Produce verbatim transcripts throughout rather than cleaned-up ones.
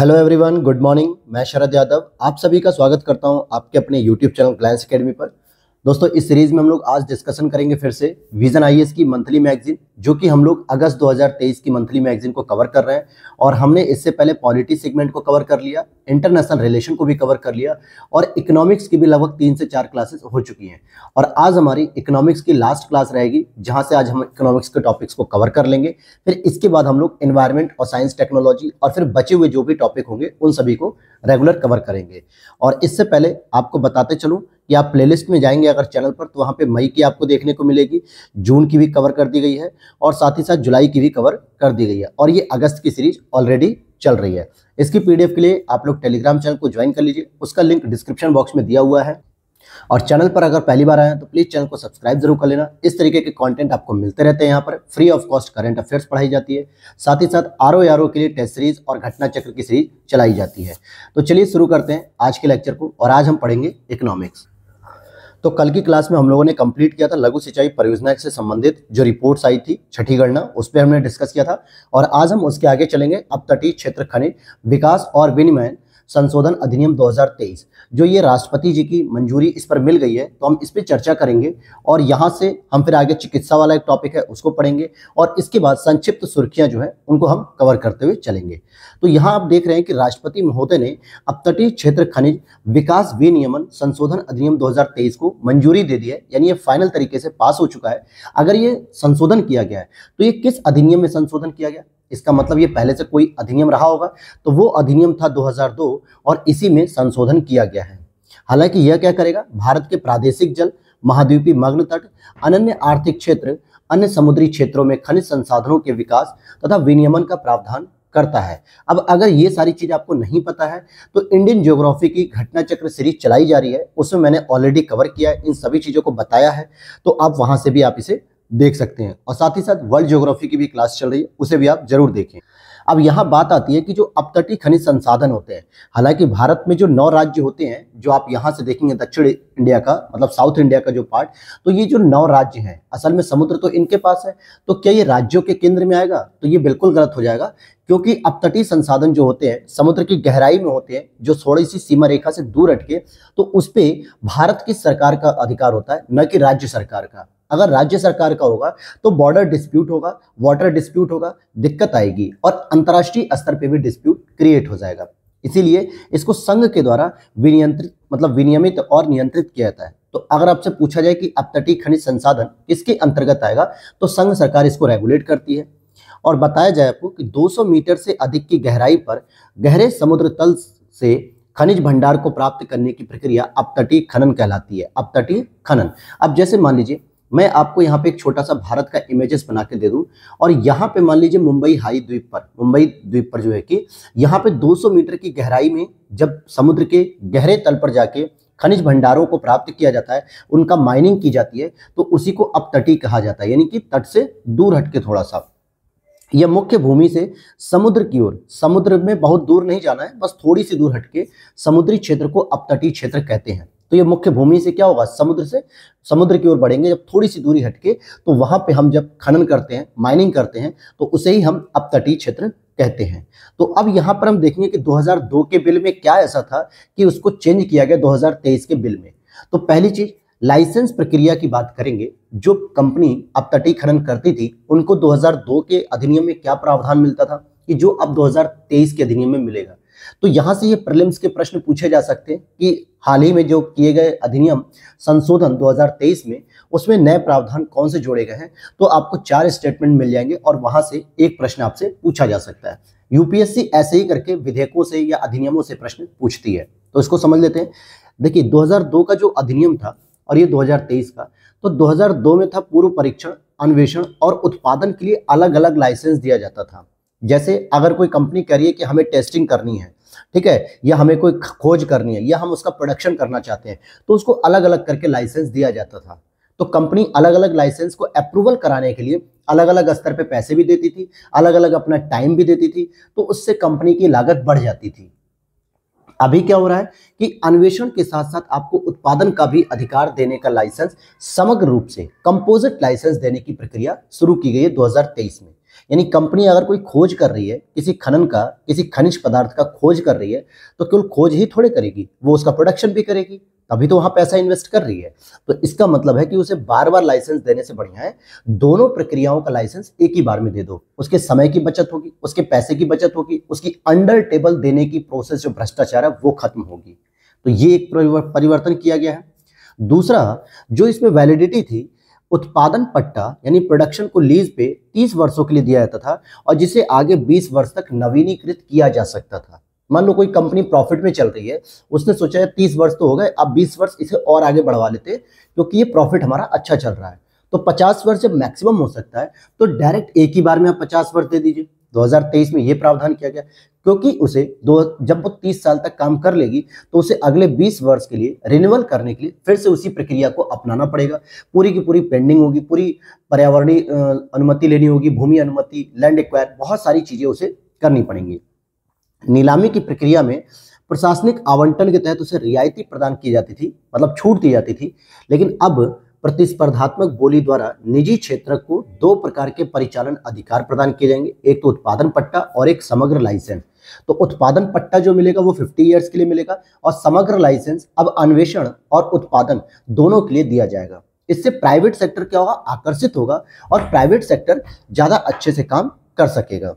Hello everyone, good morning. मैं शरद यादव आप सभी का स्वागत करता हूं आपके अपने YouTube चैनल ग्लांस एकेडमी पर। दोस्तों, इस सीरीज़ में हम लोग आज डिस्कशन करेंगे फिर से विजन आईएस की मंथली मैगजीन, जो कि हम लोग अगस्त दो हज़ार तेईस की मंथली मैगजीन को कवर कर रहे हैं। और हमने इससे पहले पॉलिटी सेगमेंट को कवर कर लिया, इंटरनेशनल रिलेशन को भी कवर कर लिया, और इकोनॉमिक्स की भी लगभग तीन से चार क्लासेस हो चुकी हैं। और आज हमारी इकोनॉमिक्स की लास्ट क्लास रहेगी, जहाँ से आज हम इकोनॉमिक्स के टॉपिक्स को कवर कर लेंगे। फिर इसके बाद हम लोग एनवायरमेंट और साइंस टेक्नोलॉजी और फिर बचे हुए जो भी टॉपिक होंगे उन सभी को रेगुलर कवर करेंगे। और इससे पहले आपको बताते चलूँ, या आप प्लेलिस्ट में जाएंगे अगर चैनल पर, तो वहाँ पे मई की आपको देखने को मिलेगी, जून की भी कवर कर दी गई है, और साथ ही साथ जुलाई की भी कवर कर दी गई है। और ये अगस्त की सीरीज ऑलरेडी चल रही है। इसकी पीडीएफ के लिए आप लोग टेलीग्राम चैनल को ज्वाइन कर लीजिए, उसका लिंक डिस्क्रिप्शन बॉक्स में दिया हुआ है। और चैनल पर अगर पहली बार आए हैं तो प्लीज़ चैनल को सब्सक्राइब जरूर कर लेना। इस तरीके के कंटेंट आपको मिलते रहते हैं। यहाँ पर free of cost current affairs पढ़ाई जाती है, साथ ही साथ आर ओ आर ओ के लिए टेस्ट सीरीज और घटना चक्र की सीरीज चलाई जाती है। तो चलिए शुरू करते हैं आज के लेक्चर को, और आज हम पढ़ेंगे इकोनॉमिक्स। तो कल की क्लास में हम लोगों ने कंप्लीट किया था लघु सिंचाई परियोजना से संबंधित जो रिपोर्ट्स आई थी, छठी गणना, उस पर हमने डिस्कस किया था। और आज हम उसके आगे चलेंगे अपतटीय क्षेत्र खनिज विकास और विनियमन संशोधन अधिनियम दो हज़ार तेईस, जो ये राष्ट्रपति जी की मंजूरी इस पर मिल गई है, तो हम इस पर चर्चा करेंगे। और यहाँ से हम फिर आगे चिकित्सा वाला एक टॉपिक है उसको पढ़ेंगे, और इसके बाद संक्षिप्त सुर्खियाँ जो हैं उनको हम कवर करते हुए चलेंगे। तो यहाँ आप देख रहे हैं कि राष्ट्रपति महोदय ने अपतटीय क्षेत्र खनिज विकास विनियमन संशोधन अधिनियम दो हज़ार तेईस को मंजूरी दे दी है, यानी ये फाइनल तरीके से पास हो चुका है। अगर ये संशोधन किया गया है तो ये किस अधिनियम में संशोधन किया गया, इसका मतलब ये पहले से कोई अधिनियम रहा होगा, तो वो अधिनियम था दो हज़ार दो, और इसी में संशोधन किया गया है। हालांकि यह क्या करेगा, भारत के प्रादेशिक जल, महाद्वीपीय मग्न तट, अनन्य आर्थिक क्षेत्र, अन्य समुद्री क्षेत्रों में खनिज संसाधनों के विकास तथा विनियमन का प्रावधान करता है। अब अगर ये सारी चीज़ आपको नहीं पता है तो इंडियन ज्योग्राफी की घटना चक्र सीरीज चलाई जा रही है, उसमें मैंने ऑलरेडी कवर किया है, इन सभी चीज़ों को बताया है, तो आप वहाँ से भी आप इसे देख सकते हैं। और साथ ही साथ वर्ल्ड ज्योग्राफी की भी क्लास चल रही है, उसे भी आप जरूर देखें। अब यहाँ बात आती है कि जो अपतटीय खनिज संसाधन होते हैं, हालांकि भारत में जो नौ राज्य होते हैं, जो आप यहाँ से देखेंगे दक्षिण इंडिया का, मतलब साउथ इंडिया का जो पार्ट, तो ये जो नौ राज्य हैं, असल में समुद्र तो इनके पास है, तो क्या ये राज्यों के केंद्र में आएगा? तो ये बिल्कुल गलत हो जाएगा, क्योंकि अपतटीय संसाधन जो होते हैं समुद्र की गहराई में होते हैं, जो थोड़ी सी सीमा रेखा से दूर हटके, तो उस पर भारत की सरकार का अधिकार होता है, न कि राज्य सरकार का। अगर राज्य सरकार का होगा तो बॉर्डर डिस्प्यूट होगा, वाटर डिस्प्यूट होगा, दिक्कत आएगी, और अंतर्राष्ट्रीय स्तर पे भी डिस्प्यूट क्रिएट हो जाएगा। इसीलिए इसको संघ के द्वारा विनियंत्रित, मतलब विनियमित और नियंत्रित किया जाता है। तो अगर आपसे पूछा जाए कि अपतटीय खनिज संसाधन इसके अंतर्गत आएगा, तो संघ सरकार इसको रेगुलेट करती है। और बताया जाए आपको कि दो सौ मीटर से अधिक की गहराई पर गहरे समुद्र तल से खनिज भंडार को प्राप्त करने की प्रक्रिया अपतटीय खनन कहलाती है, अपतटीय खनन। अब जैसे मान लीजिए मैं आपको यहाँ पे एक छोटा सा भारत का इमेजेस बना के दे दूँ, और यहाँ पे मान लीजिए मुंबई हाई द्वीप पर, मुंबई द्वीप पर जो है कि यहाँ पे दो सौ मीटर की गहराई में जब समुद्र के गहरे तल पर जाके खनिज भंडारों को प्राप्त किया जाता है, उनका माइनिंग की जाती है, तो उसी को अपतटीय कहा जाता है, यानी कि तट से दूर हट के थोड़ा सा। यह मुख्य भूमि से समुद्र की ओर, समुद्र में बहुत दूर नहीं जाना है, बस थोड़ी सी दूर हटके समुद्री क्षेत्र को अपतटीय क्षेत्र कहते हैं। तो ये मुख्य भूमि से क्या होगा, समुद्र से समुद्र की ओर बढ़ेंगे, जब थोड़ी सी दूरी हटके, तो वहाँ पे हम जब खनन करते हैं, माइनिंग करते हैं, तो उसे ही हम अपतटीय क्षेत्र कहते हैं। तो अब यहाँ पर हम देखेंगे कि दो हज़ार दो के बिल में क्या ऐसा था कि उसको चेंज किया गया दो हज़ार तेईस के बिल में। तो पहली चीज, लाइसेंस प्रक्रिया की बात करेंगे। जो कंपनी अपतटीय खनन करती थी उनको दो हज़ार दो के अधिनियम में क्या प्रावधान मिलता था कि जो अब दो हज़ार तेईस के अधिनियम में मिलेगा। तो यहाँ से ये प्रीलिम्स के प्रश्न पूछे जा सकते हैं कि हाल ही में जो किए गए अधिनियम संशोधन दो हज़ार तेईस में, उसमें नए प्रावधान कौन से जोड़े गए हैं। तो आपको चार स्टेटमेंट मिल जाएंगे और वहाँ से एक प्रश्न आपसे पूछा जा सकता है। यूपीएससी ऐसे ही करके विधेयकों से या अधिनियमों से प्रश्न पूछती है, तो इसको समझ लेते हैं। देखिए, दो हज़ार दो का जो अधिनियम था और ये दो हज़ार तेईस का, तो दो हज़ार दो में था पूर्व परीक्षण, अन्वेषण और उत्पादन के लिए अलग अलग लाइसेंस दिया जाता था। जैसे अगर कोई कंपनी कह रही है कि हमें टेस्टिंग करनी है, ठीक है, या हमें कोई खोज करनी है, या हम उसका प्रोडक्शन करना चाहते हैं, तो उसको अलग अलग करके लाइसेंस दिया जाता था। तो कंपनी अलग अलग लाइसेंस को अप्रूवल कराने के लिए अलग अलग स्तर पे पैसे भी देती थी, अलग अलग अपना टाइम भी देती थी, तो उससे कंपनी की लागत बढ़ जाती थी। अभी क्या हो रहा है कि अन्वेषण के साथ साथ आपको उत्पादन का भी अधिकार देने का लाइसेंस समग्र रूप से कंपोजिट लाइसेंस देने की प्रक्रिया शुरू की गई है दो हज़ार तेईस में। यानी कंपनी अगर कोई खोज कर रही है किसी खनन का, किसी खनिज पदार्थ का खोज कर रही है, तो केवल खोज ही थोड़े करेगी, वो उसका प्रोडक्शन भी करेगी, तभी तो वहाँ पैसा इन्वेस्ट कर रही है। तो इसका मतलब है कि उसे बार बार लाइसेंस देने से बढ़िया है दोनों प्रक्रियाओं का लाइसेंस एक ही बार में दे दो। उसके समय की बचत होगी, उसके पैसे की बचत होगी, उसकी अंडर टेबल देने की प्रोसेस जो भ्रष्टाचार है वो खत्म होगी। तो ये एक परिवर्तन किया गया है। दूसरा जो इसमें वैलिडिटी थी, उत्पादन पट्टा यानी प्रोडक्शन को लीज पे तीस वर्षों के लिए दिया जाता था और जिसे आगे बीस वर्ष तक नवीनीकृत किया जा सकता था। मान लो कोई कंपनी प्रॉफिट में चल रही है, उसने सोचा है तीस वर्ष तो हो गए, अब बीस वर्ष इसे और आगे बढ़वा लेते क्योंकि ये प्रॉफिट हमारा अच्छा चल रहा है, तो पचास वर्ष जब मैक्सिमम हो सकता है तो डायरेक्ट एक ही बार में आप पचास वर्ष दे दीजिए। दो हज़ार तेईस में ये प्रावधान किया गया क्योंकि उसे दो जब वो तीस साल तक काम कर लेगी तो उसे अगले बीस वर्ष के लिए रिन्यूअल करने के लिए फिर से उसी प्रक्रिया को अपनाना पड़ेगा। पूरी की पूरी पेंडिंग होगी, पूरी पर्यावरणीय अनुमति लेनी होगी, भूमि अनुमति, लैंड एक्वायर, बहुत सारी चीज़ें उसे करनी पड़ेंगी। नीलामी की प्रक्रिया में प्रशासनिक आवंटन के तहत उसे रियायती प्रदान की जाती थी, मतलब छूट दी जाती थी, लेकिन अब प्रतिस्पर्धात्मक बोली द्वारा निजी क्षेत्र को दो प्रकार के परिचालन अधिकार प्रदान किए जाएंगे, एक तो उत्पादन पट्टा और एक समग्र लाइसेंस। तो उत्पादन पट्टा जो मिलेगा वो पचास इयर्स के लिए मिलेगा और समग्र लाइसेंस अब अन्वेषण और उत्पादन दोनों के लिए दिया जाएगा। इससे प्राइवेट सेक्टर क्या होगा, आकर्षित होगा और प्राइवेट सेक्टर ज़्यादा अच्छे से काम कर सकेगा।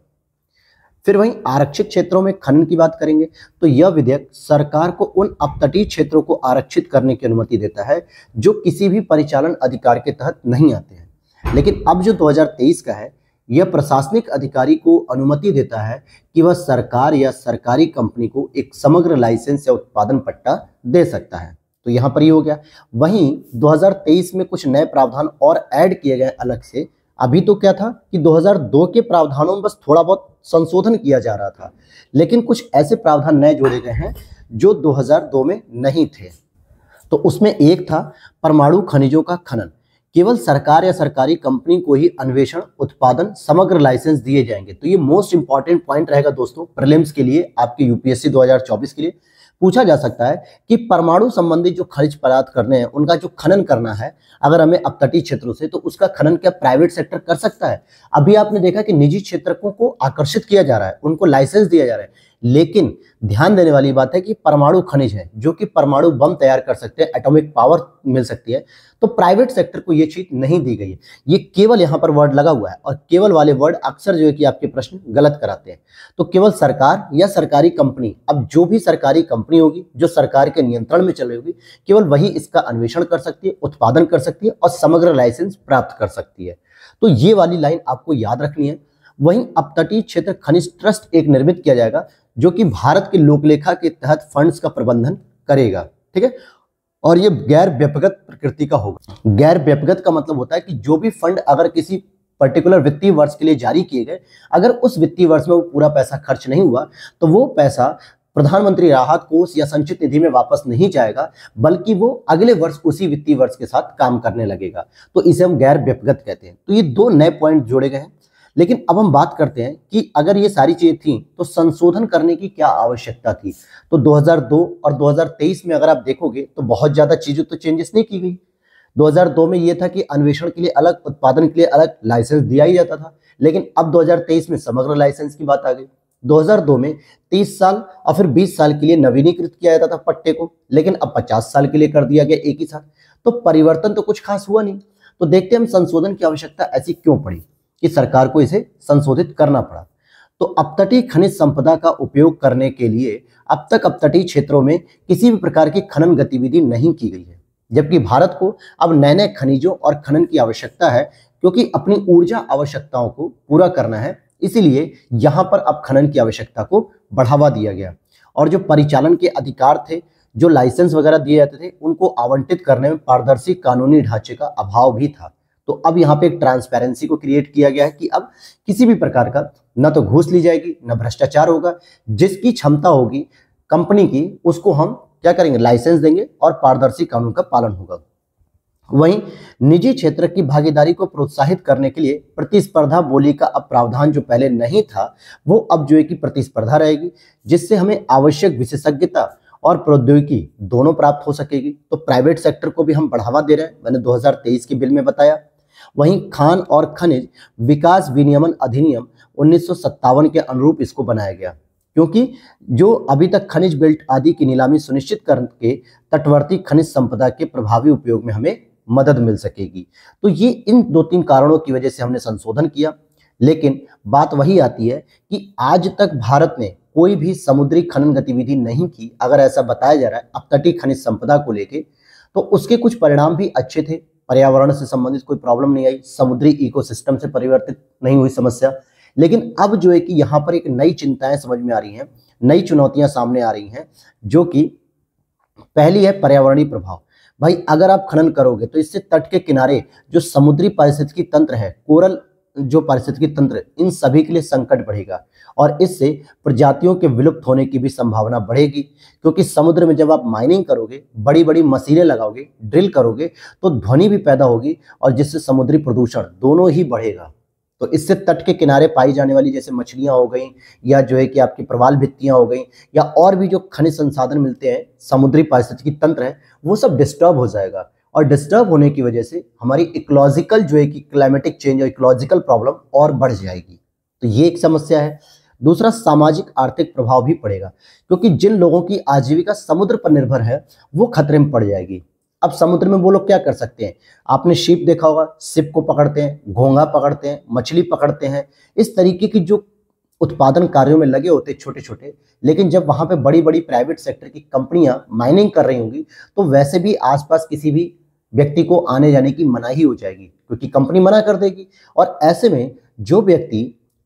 फिर वहीं आरक्षित क्षेत्रों में खनन की बात करेंगे तो यह विधेयक सरकार को उन अपतटीय क्षेत्रों को आरक्षित करने की अनुमति देता है जो किसी भी परिचालन अधिकार के तहत नहीं आते हैं। लेकिन अब जो दो हज़ार तेईस का है, यह प्रशासनिक अधिकारी को अनुमति देता है कि वह सरकार या सरकारी कंपनी को एक समग्र लाइसेंस या उत्पादन पट्टा दे सकता है। तो यहाँ पर ही हो गया। वहीं दो हज़ार तेईस में कुछ नए प्रावधान और ऐड किए गए अलग से। अभी तो क्या था कि दो हज़ार दो के प्रावधानों में बस थोड़ा बहुत संशोधन किया जा रहा था, लेकिन कुछ ऐसे प्रावधान नए जोड़े गए हैं जो दो हज़ार दो में नहीं थे। तो उसमें एक था परमाणु खनिजों का खनन। केवल सरकार या सरकारी कंपनी को ही अन्वेषण, उत्पादन, समग्र लाइसेंस दिए जाएंगे। तो ये मोस्ट इंपॉर्टेंट पॉइंट रहेगा दोस्तों, प्रीलिम्स के लिए, आपके यूपीएससी दो हज़ार चौबीस के लिए पूछा जा सकता है कि परमाणु संबंधी जो खनिज पदार्थ करने हैं, उनका जो खनन करना है, अगर हमें अपतटीय क्षेत्रों से, तो उसका खनन क्या प्राइवेट सेक्टर कर सकता है? अभी आपने देखा कि निजी क्षेत्रकों को आकर्षित किया जा रहा है, उनको लाइसेंस दिया जा रहा है, लेकिन ध्यान देने वाली बात है कि परमाणु खनिज है जो कि परमाणु बम तैयार कर सकते हैं, एटॉमिक पावर मिल सकती है, तो प्राइवेट सेक्टर को ये चीज नहीं दी गई है। ये केवल यहाँ पर वर्ड लगा हुआ है और केवल वाले वर्ड अक्सर जो है कि आपके प्रश्न गलत कराते हैं। तो केवल सरकार या सरकारी कंपनी, अब जो भी सरकारी कंपनी होगी जो सरकार के नियंत्रण में चल रही होगी, केवल वही इसका अन्वेषण कर सकती है, उत्पादन कर सकती है और समग्र लाइसेंस प्राप्त कर सकती है। तो ये वाली लाइन आपको याद रखनी है। वहीं अपतटीय क्षेत्र खनिज ट्रस्ट एक निर्मित किया जाएगा जो कि भारत के लोकलेखा के तहत फंड्स का प्रबंधन करेगा, ठीक है, और ये गैर व्यापगत प्रकृति का होगा। गैर व्यापगत का मतलब होता है कि जो भी फंड अगर किसी पर्टिकुलर वित्तीय वर्ष के लिए जारी किए गए, अगर उस वित्तीय वर्ष में वो पूरा पैसा खर्च नहीं हुआ तो वो पैसा प्रधानमंत्री राहत कोष या संचित निधि में वापस नहीं जाएगा, बल्कि वो अगले वर्ष उसी वित्तीय वर्ष के साथ काम करने लगेगा। तो इसे हम गैर व्यापगत कहते हैं। तो ये दो नए पॉइंट जोड़े गए हैं। लेकिन अब हम बात करते हैं कि अगर ये सारी चीज़ें थीं तो संशोधन करने की क्या आवश्यकता थी। तो दो हज़ार दो और दो हज़ार तेईस में अगर आप देखोगे तो बहुत ज़्यादा चीज़ें तो चेंजेस नहीं की गई। दो हज़ार दो में ये था कि अन्वेषण के लिए अलग, उत्पादन के लिए अलग लाइसेंस दिया ही जाता था, लेकिन अब दो हज़ार तेईस में समग्र लाइसेंस की बात आ गई। दो हज़ार दो में तीस साल और फिर बीस साल के लिए नवीनीकृत किया जाता था पट्टे को, लेकिन अब पचास साल के लिए कर दिया गया एक ही साथ। तो परिवर्तन तो कुछ खास हुआ नहीं। तो देखते हम संशोधन की आवश्यकता ऐसी क्यों पड़ी कि सरकार को इसे संशोधित करना पड़ा। तो अपतटीय खनिज संपदा का उपयोग करने के लिए अब तक अपतटीय क्षेत्रों में किसी भी प्रकार की खनन गतिविधि नहीं की गई है, जबकि भारत को अब नए नए खनिजों और खनन की आवश्यकता है क्योंकि अपनी ऊर्जा आवश्यकताओं को पूरा करना है। इसीलिए यहाँ पर अब खनन की आवश्यकता को बढ़ावा दिया गया और जो परिचालन के अधिकार थे, जो लाइसेंस वगैरह दिए जाते थे, उनको आवंटित करने में पारदर्शी कानूनी ढांचे का अभाव भी था। तो अब यहाँ पे एक ट्रांसपेरेंसी को क्रिएट किया गया है कि अब किसी भी प्रकार का ना तो घूस ली जाएगी, ना भ्रष्टाचार होगा। जिसकी क्षमता होगी कंपनी की, उसको हम क्या करेंगे, लाइसेंस देंगे और पारदर्शी कानून का पालन होगा। वहीं निजी क्षेत्र की भागीदारी को प्रोत्साहित करने के लिए प्रतिस्पर्धा बोली का अब प्रावधान जो पहले नहीं था, वो अब जो है कि प्रतिस्पर्धा रहेगी, जिससे हमें आवश्यक विशेषज्ञता और प्रौद्योगिकी दोनों प्राप्त हो सकेगी। तो प्राइवेट सेक्टर को भी हम बढ़ावा दे रहे हैं, मैंने दो हज़ार तेईस के बिल में बताया। वहीं खान और खनिज विकास विनियमन अधिनियम उन्नीस सौ सत्तावन के अनुरूप इसको बनाया गया, क्योंकि जो अभी तक खनिज बेल्ट आदि की नीलामी सुनिश्चित करके तटवर्ती खनिज संपदा के प्रभावी उपयोग में हमें मदद मिल सकेगी। तो ये इन दो तीन कारणों की वजह से हमने संशोधन किया। लेकिन बात वही आती है कि आज तक भारत ने कोई भी समुद्री खनन गतिविधि नहीं की। अगर ऐसा बताया जा रहा है अपतटीय खनिज संपदा को लेके, तो उसके कुछ परिणाम भी अच्छे थे। पर्यावरण से संबंधित कोई प्रॉब्लम नहीं आई, समुद्री इकोसिस्टम से परिवर्तित नहीं हुई समस्या। लेकिन अब जो है कि यहाँ पर एक नई चिंताएं समझ में आ रही हैं, नई चुनौतियां सामने आ रही हैं, जो कि पहली है पर्यावरणीय प्रभाव। भाई अगर आप खनन करोगे तो इससे तट के किनारे जो समुद्री पारिस्थितिकी तंत्र है, कोरल जो पारिस्थितिकी तंत्र, इन सभी के लिए संकट बढ़ेगा और इससे प्रजातियों के विलुप्त होने की भी संभावना बढ़ेगी। क्योंकि समुद्र में जब आप माइनिंग करोगे, बड़ी बड़ी मशीनें लगाओगे, ड्रिल करोगे, तो ध्वनि भी पैदा होगी और जिससे समुद्री प्रदूषण दोनों ही बढ़ेगा। तो इससे तट के किनारे पाई जाने वाली जैसे मछलियां हो गई, या जो है कि आपकी प्रवाल भित्तियां हो गई, या और भी जो खनिज संसाधन मिलते हैं, समुद्री पारिस्थितिकी तंत्र है, वो सब डिस्टर्ब हो जाएगा। और डिस्टर्ब होने की वजह से हमारी इकोलॉजिकल जो है कि क्लाइमेटिक चेंज और इकोलॉजिकल प्रॉब्लम और बढ़ जाएगी। तो ये एक समस्या है। दूसरा, सामाजिक आर्थिक प्रभाव भी पड़ेगा, क्योंकि जिन लोगों की आजीविका समुद्र पर निर्भर है वो खतरे में पड़ जाएगी। अब समुद्र में वो लोग क्या कर सकते हैं? आपने शिप देखा होगा, शिप को पकड़ते हैं, घोंघा पकड़ते हैं, मछली पकड़ते हैं, इस तरीके की जो उत्पादन कार्यों में लगे होते छोटे छोटे। लेकिन जब वहाँ पे बड़ी बड़ी प्राइवेट सेक्टर की कंपनियां माइनिंग कर रही होंगी, तो वैसे भी आसपास किसी भी व्यक्ति को आने जाने की मनाही हो जाएगी, क्योंकि कंपनी मना कर देगी। और ऐसे में जो व्यक्ति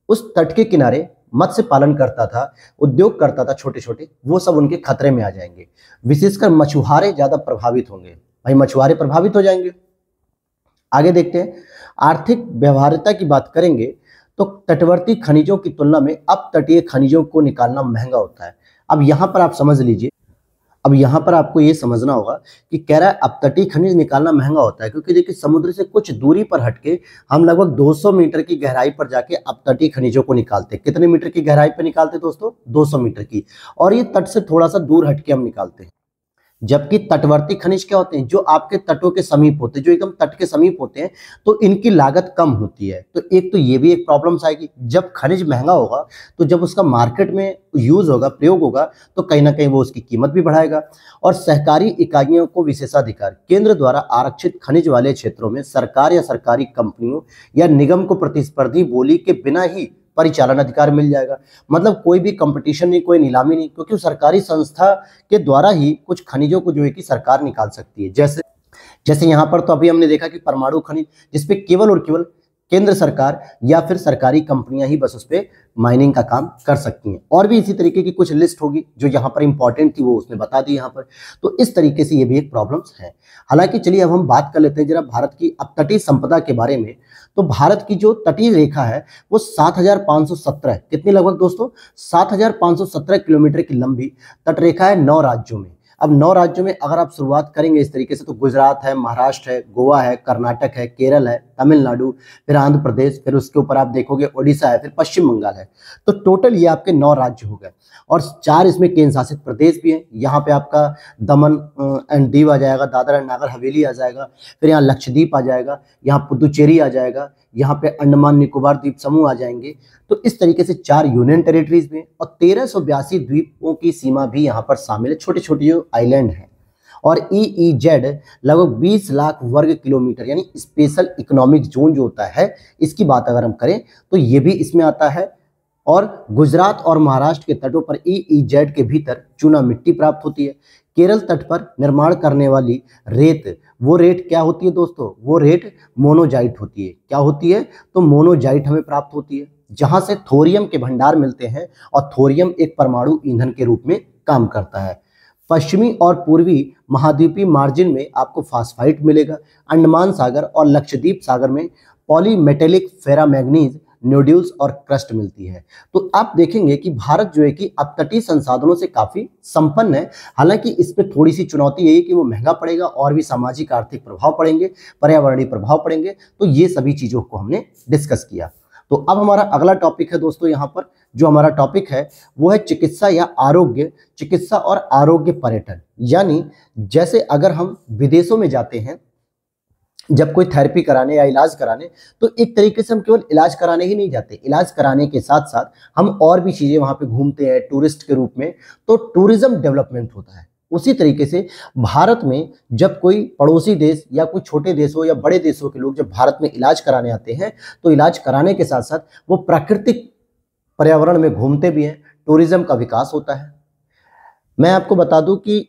उस तट के किनारे मत्स्य पालन करता था, उद्योग करता था छोटे छोटे, वो सब उनके खतरे में आ जाएंगे। विशेषकर मछुआरे ज़्यादा प्रभावित होंगे। भाई मछुआरे प्रभावित हो जाएंगे। आगे देखते हैं, आर्थिक व्यवहार्यता की बात करेंगे तो तटवर्ती खनिजों की तुलना में अब तटीय खनिजों को निकालना महंगा होता है। अब यहाँ पर आप समझ लीजिए, अब यहाँ पर आपको ये समझना होगा कि कह रहा है अपतटीय खनिज निकालना महंगा होता है, क्योंकि देखिए समुद्र से कुछ दूरी पर हटके हम लगभग दो सौ मीटर की गहराई पर जाके अपतटीय खनिजों को निकालते हैं। कितने मीटर की गहराई पर निकालते दोस्तों? दो सौ मीटर की। और ये तट से थोड़ा सा दूर हटके हम निकालते हैं। जबकि तटवर्ती खनिज क्या होते हैं? जो आपके तटों के समीप होते हैं, जो एकदम तट के समीप होते हैं, तो इनकी लागत कम होती है। तो एक तो ये भी एक प्रॉब्लम्स आएगी। जब खनिज महंगा होगा तो जब उसका मार्केट में यूज होगा, प्रयोग होगा, तो कहीं ना कहीं वो उसकी कीमत भी बढ़ाएगा। और सहकारी इकाइयों को विशेषाधिकार, केंद्र द्वारा आरक्षित खनिज वाले क्षेत्रों में सरकार या सरकारी कंपनियों या निगम को प्रतिस्पर्धी बोली के बिना ही परिचालन अधिकार मिल जाएगा। मतलब कोई भी कंपटीशन नहीं, कोई नीलामी नहीं, क्योंकि सरकारी संस्था के द्वारा ही कुछ खनिजों को जो है कि सरकार निकाल सकती है। जैसे जैसे यहाँ पर तो अभी हमने देखा कि परमाणु खनिज, जिसपे केवल और केवल केंद्र सरकार या फिर सरकारी कंपनियां ही बस उस पर माइनिंग का काम कर सकती हैं। और भी इसी तरीके की कुछ लिस्ट होगी जो यहाँ पर इंपॉर्टेंट थी, वो उसने बता दी यहाँ पर। तो इस तरीके से ये भी एक प्रॉब्लम्स है। हालांकि चलिए अब हम बात कर लेते हैं जरा भारत की अपतटीय संपदा के बारे में। तो भारत की जो तटीय रेखा है वो सात हज़ार पाँच सौ सत्रह है। कितनी लगभग दोस्तों? सात हज़ार पाँच सौ सत्रह किलोमीटर की लंबी तटरेखा है नौ राज्यों में। अब नौ राज्यों में अगर आप शुरुआत करेंगे इस तरीके से, तो गुजरात है, महाराष्ट्र है, गोवा है, कर्नाटक है, केरल है, तमिलनाडु, फिर आंध्र प्रदेश, फिर उसके ऊपर आप देखोगे ओडिशा है, फिर पश्चिम बंगाल है। तो टोटल ये आपके नौ राज्य हो गए और चार इसमें केंद्र शासित प्रदेश भी हैं। यहाँ पे आपका दमन एंड दीव आ जाएगा, दादरा एंड नागर हवेली आ जाएगा, फिर यहाँ लक्षद्वीप आ जाएगा, यहाँ पुदुचेरी आ जाएगा, यहाँ पे अंडमान निकोबार द्वीप समूह आ जाएंगे। तो इस तरीके से चार यूनियन टेरिटरीज में और तेरह सौ बयासी द्वीपों की सीमा भी यहाँ पर शामिल है, छोटे छोटे जो आइलैंड हैं। और ई ई जेड लगभग बीस लाख वर्ग किलोमीटर, यानी स्पेशल इकोनॉमिक जोन जो होता है, इसकी बात अगर हम करें तो ये भी इसमें आता है। और गुजरात और महाराष्ट्र के तटों पर ई ई जेड के भीतर चूना मिट्टी प्राप्त होती है। केरल तट पर निर्माण करने वाली रेत, वो रेत क्या होती है दोस्तों? वो रेत मोनोजाइट होती है। क्या होती है? तो मोनोजाइट हमें प्राप्त होती है, जहाँ से थोरियम के भंडार मिलते हैं और थोरियम एक परमाणु ईंधन के रूप में काम करता है। पश्चिमी और पूर्वी महाद्वीपीय मार्जिन में आपको फास्फाइट मिलेगा। अंडमान सागर और लक्षद्वीप सागर में पॉलीमेटेलिक फेरामैग्नीज नोड्यूल्स और क्रस्ट मिलती है। तो आप देखेंगे कि भारत जो है कि अपतटीय संसाधनों से काफ़ी संपन्न है। हालांकि इस पर थोड़ी सी चुनौती यही कि वो महंगा पड़ेगा और भी सामाजिक आर्थिक प्रभाव पड़ेंगे, पर्यावरणीय प्रभाव पड़ेंगे। तो ये सभी चीज़ों को हमने डिस्कस किया। तो अब हमारा अगला टॉपिक है दोस्तों, यहाँ पर जो हमारा टॉपिक है वो है चिकित्सा या आरोग्य, चिकित्सा और आरोग्य पर्यटन। यानी जैसे अगर हम विदेशों में जाते हैं जब कोई थेरेपी कराने या इलाज कराने, तो एक तरीके से हम केवल इलाज कराने ही नहीं जाते, इलाज कराने के साथ साथ हम और भी चीज़ें वहाँ पे घूमते हैं टूरिस्ट के रूप में, तो टूरिज्म डेवलपमेंट होता है। उसी तरीके से भारत में जब कोई पड़ोसी देश या कोई छोटे देशों या बड़े देशों के लोग जब भारत में इलाज कराने आते हैं, तो इलाज कराने के साथ साथ वो प्राकृतिक पर्यावरण में घूमते भी हैं, टूरिज्म का विकास होता है। मैं आपको बता दूं कि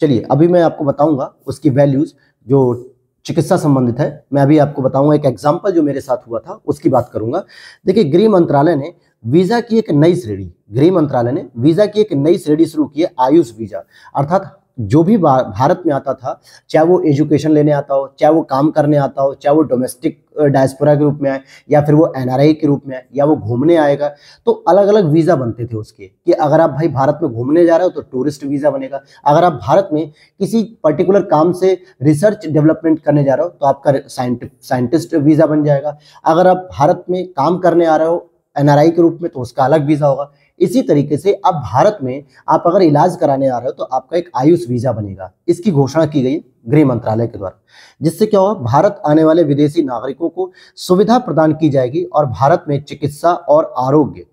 चलिए अभी मैं आपको बताऊंगा उसकी वैल्यूज़ जो चिकित्सा संबंधित है, मैं अभी आपको बताऊंगा एक एग्जांपल जो मेरे साथ हुआ था उसकी बात करूंगा। देखिए, गृह मंत्रालय ने वीज़ा की एक नई श्रेणी गृह मंत्रालय ने वीज़ा की एक नई श्रेणी शुरू की है, आयुष वीज़ा। अर्थात जो भी भारत में आता था, चाहे वो एजुकेशन लेने आता हो, चाहे वो काम करने आता हो, चाहे वो डोमेस्टिक डायस्पोरा के रूप में आए या फिर वो एन आर आई के रूप में आए या वो घूमने आएगा, तो अलग अलग वीज़ा बनते थे उसके कि अगर आप भाई भारत में घूमने जा रहे हो तो टूरिस्ट वीज़ा बनेगा, अगर आप भारत में किसी पर्टिकुलर काम से रिसर्च डेवलपमेंट करने जा रहे हो तो आपका साइंटिस्ट वीज़ा बन जाएगा, अगर आप भारत में काम करने आ रहे हो एन आर आई के रूप में तो उसका अलग वीज़ा होगा। इसी तरीके से अब भारत में आप अगर इलाज कराने आ रहे हो तो आपका एक आयुष वीज़ा बनेगा। इसकी घोषणा की गई गृह मंत्रालय के द्वारा, जिससे क्या हुआ, भारत आने वाले विदेशी नागरिकों को सुविधा प्रदान की जाएगी और भारत में चिकित्सा और आरोग्य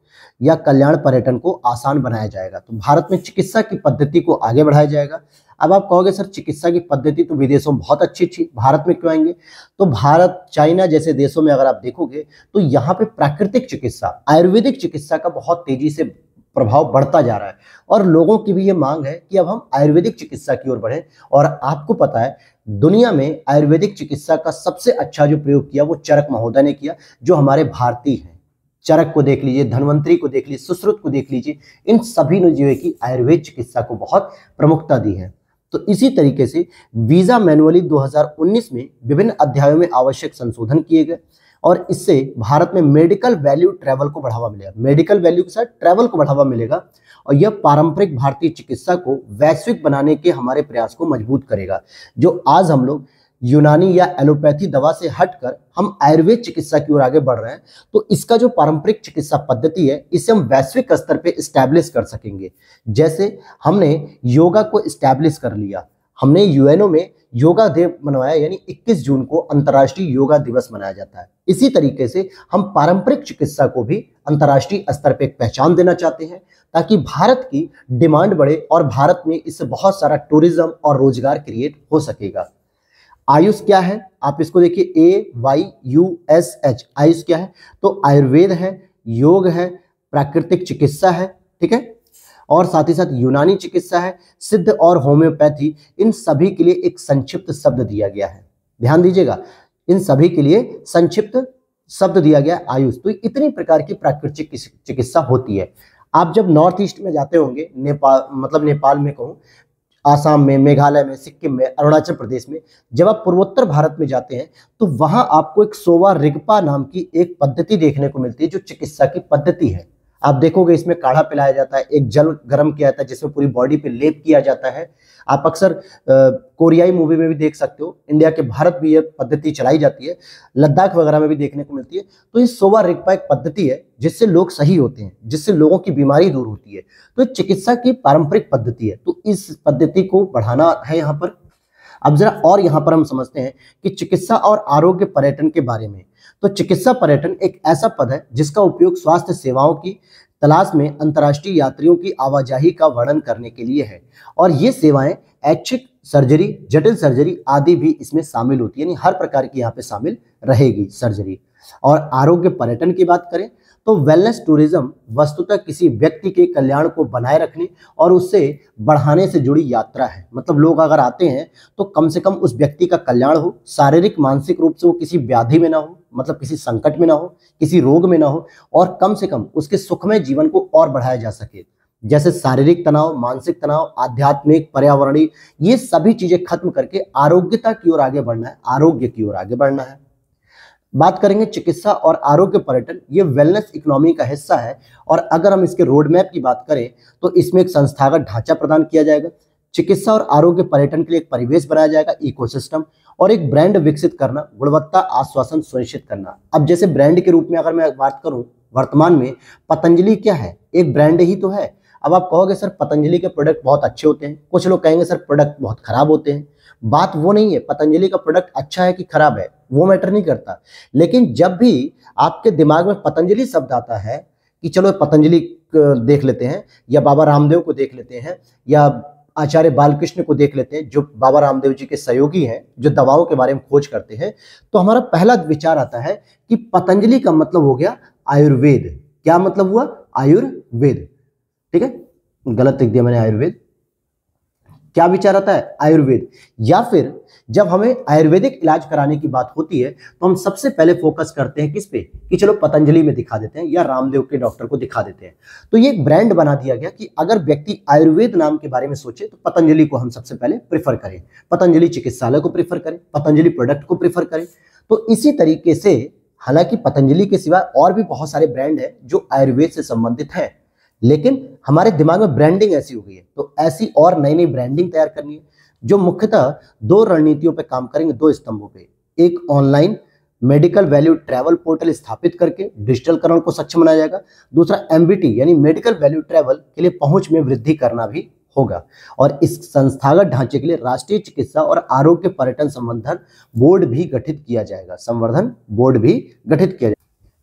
या कल्याण पर्यटन को आसान बनाया जाएगा। तो भारत में चिकित्सा की पद्धति को आगे बढ़ाया जाएगा। अब आप कहोगे सर चिकित्सा की पद्धति तो विदेशों में बहुत अच्छी अच्छी, भारत में क्यों आएंगे? तो भारत, चाइना जैसे देशों में अगर आप देखोगे तो यहाँ पे प्राकृतिक चिकित्सा, आयुर्वेदिक चिकित्सा का बहुत तेजी से प्रभाव बढ़ता जा रहा है और लोगों की भी ये मांग है कि अब हम आयुर्वेदिक चिकित्सा की ओर बढ़ें। और आपको पता है दुनिया में आयुर्वेदिक चिकित्सा का सबसे अच्छा जो प्रयोग किया वो चरक महोदय ने किया, जो हमारे भारतीय हैं। चरक को देख लीजिए, धनवंतरी को देख लीजिए, सुश्रुत को देख लीजिए, इन सभी ने जो है कि आयुर्वेद चिकित्सा को बहुत प्रमुखता दी है। तो इसी तरीके से वीज़ा मैनुअली दो हज़ार उन्नीस में विभिन्न अध्यायों में आवश्यक संशोधन किए गए और इससे भारत में मेडिकल वैल्यू ट्रैवल को बढ़ावा मिलेगा। मेडिकल वैल्यू के साथ ट्रैवल को बढ़ावा मिलेगा और यह पारंपरिक भारतीय चिकित्सा को वैश्विक बनाने के हमारे प्रयास को मजबूत करेगा। जो आज हम लोग यूनानी या एलोपैथी दवा से हटकर हम आयुर्वेद चिकित्सा की ओर आगे बढ़ रहे हैं, तो इसका जो पारंपरिक चिकित्सा पद्धति है इसे हम वैश्विक स्तर पे इस्टेब्लिश कर सकेंगे। जैसे हमने योगा को इस्टेब्लिश कर लिया, हमने यूएनओ में योगा डे मनवाया, यानी इक्कीस जून को अंतर्राष्ट्रीय योगा दिवस मनाया जाता है। इसी तरीके से हम पारंपरिक चिकित्सा को भी अंतर्राष्ट्रीय स्तर पर एक पहचान देना चाहते हैं ताकि भारत की डिमांड बढ़े और भारत में इससे बहुत सारा टूरिज्म और रोजगार क्रिएट हो सकेगा। आयुष क्या है, आप इसको देखिए, A Y U S H, Ayush क्या है? तो आयुर्वेद है, योग है, प्राकृतिक चिकित्सा है, ठीक है, और साथ ही साथ यूनानी चिकित्सा है, सिद्ध और होम्योपैथी, इन सभी के लिए एक संक्षिप्त शब्द दिया गया है। ध्यान दीजिएगा, इन सभी के लिए संक्षिप्त शब्द दिया गया आयुष। तो इतनी प्रकार की प्राकृतिक चिकित्सा होती है। आप जब नॉर्थ ईस्ट में जाते होंगे, नेपाल मतलब नेपाल में कहूँ, आसाम में, मेघालय में, सिक्किम में, अरुणाचल प्रदेश में, जब आप पूर्वोत्तर भारत में जाते हैं तो वहां आपको एक सोवा रिग्पा नाम की एक पद्धति देखने को मिलती है जो चिकित्सा की पद्धति है। आप देखोगे इसमें काढ़ा पिलाया जाता है, एक जल गर्म किया जाता है जिसमें पूरी बॉडी पे लेप किया जाता है। आप अक्सर कोरियाई मूवी में भी देख सकते हो, इंडिया के भारत भी यह पद्धति चलाई जाती है, लद्दाख वगैरह में भी देखने को मिलती है। तो ये सोवा रिग्पा एक पद्धति है जिससे लोग सही होते हैं, जिससे लोगों की बीमारी दूर होती है। तो ये चिकित्सा की पारंपरिक पद्धति है, तो इस पद्धति को बढ़ाना है यहाँ पर। अब जरा और यहाँ पर हम समझते हैं कि चिकित्सा और आरोग्य पर्यटन के बारे में। तो चिकित्सा पर्यटन एक ऐसा पद है जिसका उपयोग स्वास्थ्य सेवाओं की तलाश में अंतर्राष्ट्रीय यात्रियों की आवाजाही का वर्णन करने के लिए है और ये सेवाएं ऐच्छिक सर्जरी, जटिल सर्जरी आदि भी इसमें शामिल होती है, यानी हर प्रकार की यहाँ पे शामिल रहेगी सर्जरी। और आरोग्य पर्यटन की बात करें तो वेलनेस टूरिज्म वस्तुतः किसी व्यक्ति के कल्याण को बनाए रखने और उससे बढ़ाने से जुड़ी यात्रा है। मतलब लोग अगर आते हैं तो कम से कम उस व्यक्ति का कल्याण हो, शारीरिक मानसिक रूप से वो किसी व्याधि में ना हो, मतलब किसी संकट में ना हो, किसी रोग में ना हो, और कम से कम उसके सुखमय जीवन को और बढ़ाया जा सके। जैसे शारीरिक तनाव, मानसिक तनाव, आध्यात्मिक, पर्यावरणीय, ये सभी चीज़ें खत्म करके आरोग्यता की ओर आगे बढ़ना है, आरोग्य की ओर आगे बढ़ना है। बात करेंगे चिकित्सा और आरोग्य पर्यटन, ये वेलनेस इकोनॉमी का हिस्सा है और अगर हम इसके रोड मैप की बात करें तो इसमें एक संस्थागत ढांचा प्रदान किया जाएगा। चिकित्सा और आरोग्य पर्यटन के लिए एक परिवेश बनाया जाएगा, इकोसिस्टम, और एक ब्रांड विकसित करना, गुणवत्ता आश्वासन सुनिश्चित करना। अब जैसे ब्रांड के रूप में अगर मैं बात करूँ, वर्तमान में पतंजलि क्या है, एक ब्रांड ही तो है। अब आप कहोगे सर पतंजलि के प्रोडक्ट बहुत अच्छे होते हैं, कुछ लोग कहेंगे सर प्रोडक्ट बहुत खराब होते हैं। बात वो नहीं है पतंजलि का प्रोडक्ट अच्छा है कि खराब है, वो मैटर नहीं करता। लेकिन जब भी आपके दिमाग में पतंजलि शब्द आता है कि चलो पतंजलि देख लेते हैं या बाबा रामदेव को देख लेते हैं या आचार्य बालकृष्ण को देख लेते हैं जो बाबा रामदेव जी के सहयोगी हैं, जो दवाओं के बारे में खोज करते हैं, तो हमारा पहला विचार आता है कि पतंजलि का मतलब हो गया आयुर्वेद। क्या मतलब हुआ? आयुर्वेद। ठीक है, गलत लिख दिया मैंने आयुर्वेद। क्या विचार आता है? आयुर्वेद। या फिर जब हमें आयुर्वेदिक इलाज कराने की बात होती है तो हम सबसे पहले फोकस करते हैं किस पे कि चलो पतंजलि में दिखा देते हैं या रामदेव के डॉक्टर को दिखा देते हैं। तो ये एक ब्रांड बना दिया गया कि अगर व्यक्ति आयुर्वेद नाम के बारे में सोचे तो पतंजलि को हम सबसे पहले प्रेफर करें, पतंजलि चिकित्सालय को प्रेफर करें, पतंजलि प्रोडक्ट को प्रेफर करें। तो इसी तरीके से, हालांकि पतंजलि के सिवा और भी बहुत सारे ब्रांड हैं जो आयुर्वेद से संबंधित हैं, लेकिन हमारे दिमाग में ब्रांडिंग ऐसी हो गई है, तो ऐसी और नई नई ब्रांडिंग तैयार करनी है जो मुख्यतः दो रणनीतियों पर काम करेंगे, दो स्तंभों पे। एक, online medical value travel portal स्थापित करके डिजिटलकरण को सक्षम बनाया जाएगा। दूसरा, एमबीटी यानी मेडिकल वैल्यू ट्रैवल के लिए पहुंच में वृद्धि करना भी होगा। और इस संस्थागत ढांचे के लिए राष्ट्रीय चिकित्सा और आरोग्य पर्यटन संवर्धन बोर्ड भी गठित किया जाएगा, संवर्धन बोर्ड भी गठित किया जाएगा।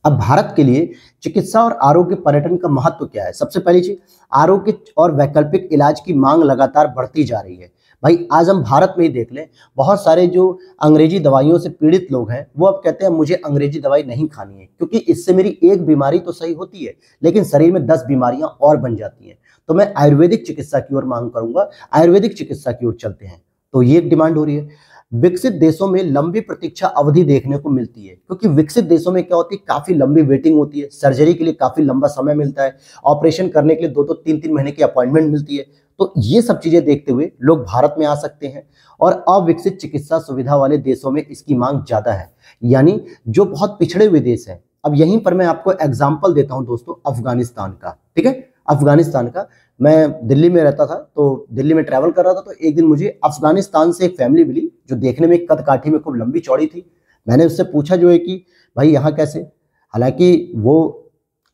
अब भारत के लिए चिकित्सा और आरोग्य पर्यटन का महत्व क्या है? सबसे पहली चीज, आरोग्य और वैकल्पिक इलाज की मांग लगातार बढ़ती जा रही है। भाई आज हम भारत में ही देख लें, बहुत सारे जो अंग्रेजी दवाइयों से पीड़ित लोग हैं वो अब कहते हैं मुझे अंग्रेजी दवाई नहीं खानी है क्योंकि इससे मेरी एक बीमारी तो सही होती है लेकिन शरीर में दस बीमारियां और बन जाती हैं, तो मैं आयुर्वेदिक चिकित्सा की ओर मांग करूंगा, आयुर्वेदिक चिकित्सा की ओर चलते हैं। तो ये डिमांड हो रही है। विकसित देशों में लंबी प्रतीक्षा अवधि देखने को मिलती है क्योंकि विकसित देशों में क्या होती है, काफी लंबी वेटिंग होती है, सर्जरी के लिए काफी लंबा समय मिलता है, ऑपरेशन करने के लिए दो दो तीन तीन महीने की अपॉइंटमेंट मिलती है। तो ये सब चीजें देखते हुए लोग भारत में आ सकते हैं और अविकसित चिकित्सा सुविधा वाले देशों में इसकी मांग ज्यादा है, यानी जो बहुत पिछड़े हुए देश हैं। अब यहीं पर मैं आपको एग्जाम्पल देता हूँ दोस्तों अफगानिस्तान का। ठीक है, अफगानिस्तान का, मैं दिल्ली में रहता था तो दिल्ली में ट्रैवल कर रहा था, तो एक दिन मुझे अफगानिस्तान से एक फैमिली मिली जो देखने में कद काठी में खूब लंबी चौड़ी थी। मैंने उससे पूछा जो है कि भाई यहाँ कैसे, हालांकि वो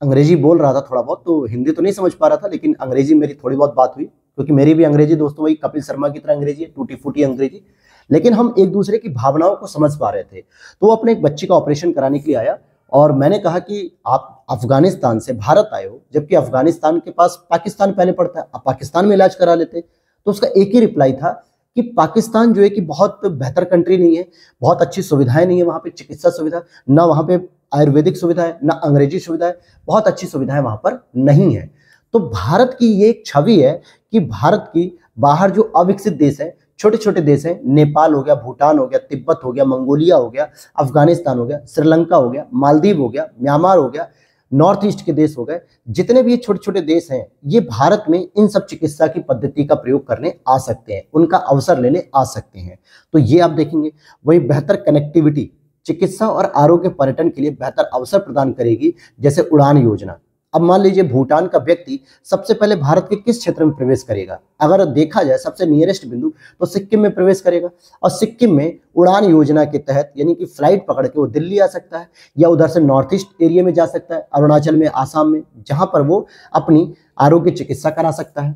अंग्रेजी बोल रहा था थोड़ा बहुत, तो हिंदी तो नहीं समझ पा रहा था लेकिन अंग्रेजी मेरी थोड़ी बहुत बात हुई क्योंकि मेरी भी अंग्रेजी दोस्तों वही कपिल शर्मा की तरह अंग्रेजी है, टूटी फूटी अंग्रेजी, लेकिन हम एक दूसरे की भावनाओं को समझ पा रहे थे। तो वो अपने एक बच्चे का ऑपरेशन कराने के लिए आया और मैंने कहा कि आप अफगानिस्तान से भारत आए हो जबकि अफगानिस्तान के पास पाकिस्तान पहले पड़ता है, आप पाकिस्तान में इलाज करा लेते। तो उसका एक ही रिप्लाई था कि पाकिस्तान जो है कि बहुत बेहतर कंट्री नहीं है, बहुत अच्छी सुविधाएं नहीं है वहाँ पे, चिकित्सा सुविधा ना वहाँ पे आयुर्वेदिक सुविधा है ना अंग्रेजी सुविधा है, बहुत अच्छी सुविधाएं वहाँ पर नहीं है। तो भारत की ये एक छवि है कि भारत की बाहर जो अविकसित देश है, छोटे छोटे देश हैं, नेपाल हो गया, भूटान हो गया, तिब्बत हो गया, मंगोलिया हो गया, अफगानिस्तान हो गया, श्रीलंका हो गया, मालदीव हो गया, म्यांमार हो गया, नॉर्थ ईस्ट के देश हो गए, जितने भी ये छोटे छोटे देश हैं ये भारत में इन सब चिकित्सा की पद्धति का प्रयोग करने आ सकते हैं, उनका अवसर लेने आ सकते हैं। तो ये आप देखेंगे। वही बेहतर कनेक्टिविटी चिकित्सा और आरोग्य पर्यटन के लिए बेहतर अवसर प्रदान करेगी, जैसे उड़ान योजना। अब मान लीजिए भूटान का व्यक्ति सबसे पहले भारत के किस क्षेत्र में प्रवेश करेगा? अगर देखा जाए सबसे नियरेस्ट बिंदु तो सिक्किम में प्रवेश करेगा और सिक्किम में उड़ान योजना के तहत यानी कि फ्लाइट पकड़ के वो दिल्ली आ सकता है या उधर से नॉर्थ ईस्ट एरिया में जा सकता है, अरुणाचल में, आसाम में, जहाँ पर वो अपनी आरोग्य चिकित्सा करा सकता है।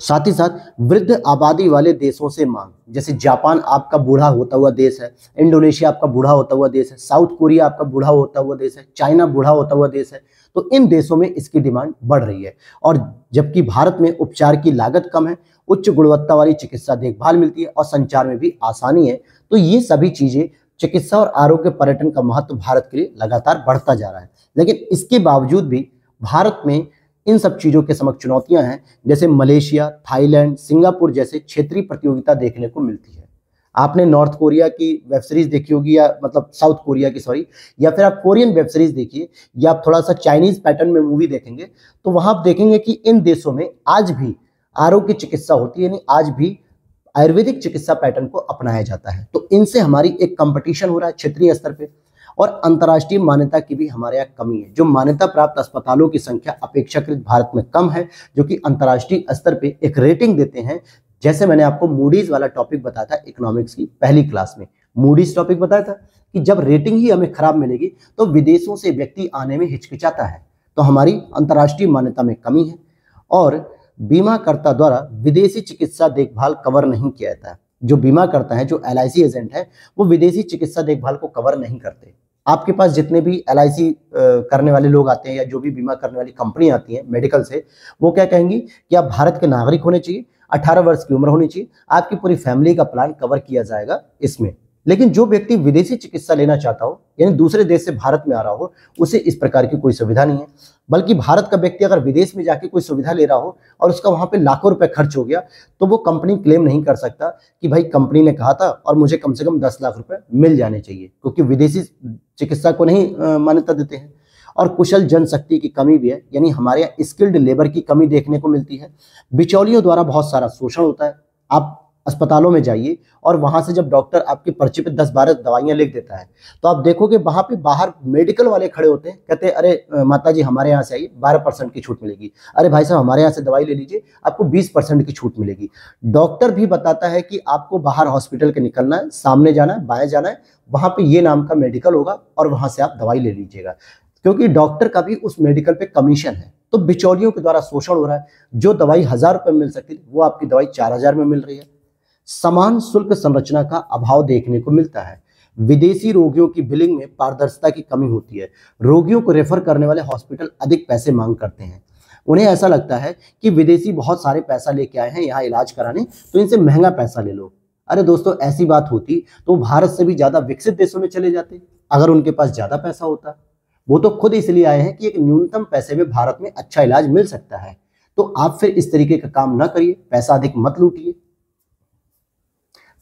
साथ ही साथ वृद्ध आबादी वाले देशों से मांग, जैसे जापान आपका बूढ़ा होता हुआ देश है, इंडोनेशिया आपका बूढ़ा होता हुआ देश है, साउथ कोरिया आपका बूढ़ा होता हुआ देश है, चाइना बूढ़ा होता हुआ देश है, तो इन देशों में इसकी डिमांड बढ़ रही है। और जबकि भारत में उपचार की लागत कम है, उच्च गुणवत्ता वाली चिकित्सा देखभाल मिलती है और संचार में भी आसानी है। तो ये सभी चीजें, चिकित्सा और आरोग्य पर्यटन का महत्व भारत के लिए लगातार बढ़ता जा रहा है। लेकिन इसके बावजूद भी भारत में इन सब चीज़ों के समक्ष चुनौतियां हैं, जैसे मलेशिया, थाईलैंड, सिंगापुर जैसे क्षेत्रीय प्रतियोगिता देखने को मिलती है। आपने नॉर्थ कोरिया की वेब सीरीज देखी होगी, या मतलब साउथ कोरिया की, सॉरी, या फिर आप कोरियन वेब सीरीज देखिए या आप थोड़ा सा चाइनीज पैटर्न में मूवी देखेंगे तो वहाँ आप देखेंगे कि इन देशों में आज भी आरोग्य चिकित्सा होती है, यानी आज भी आयुर्वेदिक चिकित्सा पैटर्न को अपनाया जाता है। तो इनसे हमारी एक कंपटीशन हो रहा है क्षेत्रीय स्तर पर, और अंतर्राष्ट्रीय मान्यता की भी हमारे यहाँ कमी है। जो मान्यता प्राप्त अस्पतालों की संख्या अपेक्षाकृत भारत में कम है, जो कि अंतर्राष्ट्रीय स्तर पे एक रेटिंग देते हैं। जैसे मैंने आपको मूडीज वाला टॉपिक बताया था इकोनॉमिक्स की पहली क्लास में, मूडीज टॉपिक बताया था कि जब रेटिंग ही हमें खराब मिलेगी तो विदेशों से व्यक्ति आने में हिचकिचाता है। तो हमारी अंतर्राष्ट्रीय मान्यता में कमी है। और बीमाकर्ता द्वारा विदेशी चिकित्सा देखभाल कवर नहीं किया जाता है। जो बीमाकर्ता है, जो एल आई सी एजेंट है, वो विदेशी चिकित्सा देखभाल को कवर नहीं करते। आपके पास जितने भी एल आई सी करने वाले लोग आते हैं या जो भी बीमा करने वाली कंपनी आती है मेडिकल से, वो क्या कहेंगी कि आप भारत के नागरिक होने चाहिए, अठारह वर्ष की उम्र होनी चाहिए, आपकी पूरी फैमिली का प्लान कवर किया जाएगा इसमें। लेकिन जो व्यक्ति विदेशी चिकित्सा लेना चाहता हो, यानी दूसरे देश से भारत में आ रहा हो, उसे इस प्रकार की कोई सुविधा नहीं है। बल्कि भारत का व्यक्ति अगर विदेश में जाके कोई सुविधा ले रहा हो और उसका वहाँ पे लाखों रुपए खर्च हो गया, तो वो कंपनी क्लेम नहीं कर सकता कि भाई कंपनी ने कहा था और मुझे कम से कम दस लाख रुपए मिल जाने चाहिए, क्योंकि विदेशी चिकित्सा को नहीं मान्यता देते हैं। और कुशल जनशक्ति की कमी भी है, यानी हमारे यहाँ स्किल्ड लेबर की कमी देखने को मिलती है। बिचौलियों द्वारा बहुत सारा शोषण होता है। आप अस्पतालों में जाइए और वहाँ से जब डॉक्टर आपके पर्चे पे दस बारह दवाइयाँ लिख देता है, तो आप देखोगे वहाँ पे बाहर मेडिकल वाले खड़े होते हैं, कहते हैं अरे माता जी हमारे यहाँ से आइए, बारह परसेंट की छूट मिलेगी। अरे भाई साहब हमारे यहाँ से दवाई ले लीजिए, आपको बीस परसेंट की छूट मिलेगी। डॉक्टर भी बताता है कि आपको बाहर हॉस्पिटल के निकलना है, सामने जाना है, बाएँ जाना है, वहाँ पर ये नाम का मेडिकल होगा और वहाँ से आप दवाई ले लीजिएगा, क्योंकि डॉक्टर का भी उस मेडिकल पे कमीशन है। तो बिचौलियों के द्वारा शोषण हो रहा है। जो दवाई हज़ार रुपये में मिल सकती थी, वो आपकी दवाई चार हज़ार में मिल रही है। समान शुल्क संरचना का अभाव देखने को मिलता है। विदेशी रोगियों की बिलिंग में पारदर्शिता की कमी होती है। रोगियों को रेफर करने वाले हॉस्पिटल अधिक पैसे मांग करते हैं। उन्हें ऐसा लगता है कि विदेशी बहुत सारे पैसा लेके आए हैं यहाँ इलाज कराने, तो इनसे महंगा पैसा ले लो। अरे दोस्तों, ऐसी बात होती तो भारत से भी ज़्यादा विकसित देशों में चले जाते, अगर उनके पास ज़्यादा पैसा होता। वो तो खुद इसलिए आए हैं कि एक न्यूनतम पैसे में भारत में अच्छा इलाज मिल सकता है। तो आप फिर इस तरीके का काम ना करिए, पैसा अधिक मत लूटिए।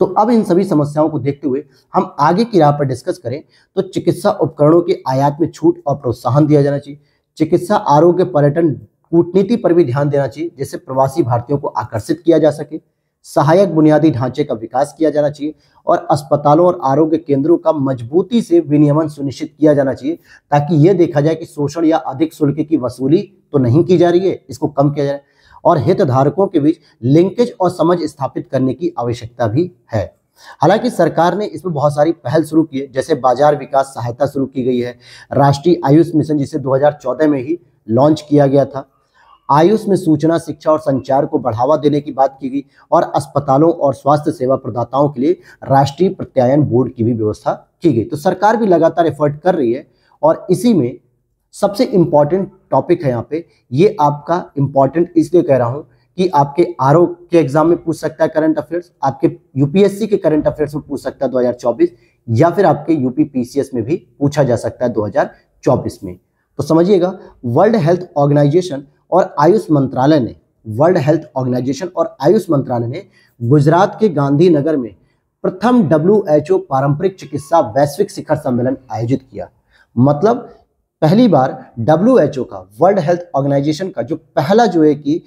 तो अब इन सभी समस्याओं को देखते हुए हम आगे की राह पर डिस्कस करें तो चिकित्सा उपकरणों के आयात में छूट और प्रोत्साहन दिया जाना चाहिए। चिकित्सा आरोग्य पर्यटन कूटनीति पर भी ध्यान देना चाहिए, जिससे प्रवासी भारतीयों को आकर्षित किया जा सके। सहायक बुनियादी ढांचे का विकास किया जाना चाहिए और अस्पतालों और आरोग्य केंद्रों का मजबूती से विनियमन सुनिश्चित किया जाना चाहिए, ताकि ये देखा जाए कि शोषण या अधिक शुल्क की वसूली तो नहीं की जा रही है, इसको कम किया जाए। और हितधारकों के बीच लिंकेज और समझ स्थापित करने की आवश्यकता भी है। हालांकि सरकार ने इसमें बहुत सारी पहल शुरू की है, जैसे बाजार विकास सहायता शुरू की गई है, राष्ट्रीय आयुष मिशन जिसे दो हज़ार चौदह में ही लॉन्च किया गया था। आयुष में सूचना, शिक्षा और संचार को बढ़ावा देने की बात की गई और अस्पतालों और स्वास्थ्य सेवा प्रदाताओं के लिए राष्ट्रीय प्रत्यायन बोर्ड की भी व्यवस्था की गई। तो सरकार भी लगातार एफर्ट कर रही है। और इसी में सबसे इम्पॉर्टेंट टॉपिक है यहाँ पे, ये आपका इम्पॉर्टेंट इसलिए कह रहा हूँ कि आपके आर ओ के एग्जाम में पूछ सकता है करंट अफेयर्स, आपके यूपीएससी के करंट अफेयर्स में पूछ सकता है दो हज़ार चौबीस, या फिर आपके यूपी पीसीएस में भी पूछा जा सकता है दो हज़ार चौबीस में। तो समझिएगा, वर्ल्ड हेल्थ ऑर्गेनाइजेशन और आयुष मंत्रालय ने वर्ल्ड हेल्थ ऑर्गेनाइजेशन और आयुष मंत्रालय ने गुजरात के गांधीनगर में प्रथम डब्ल्यू एच ओ पारंपरिक चिकित्सा वैश्विक शिखर सम्मेलन आयोजित किया। मतलब पहली बार डब्ल्यू एच ओ का, वर्ल्ड हेल्थ ऑर्गेनाइजेशन का जो पहला जो है कि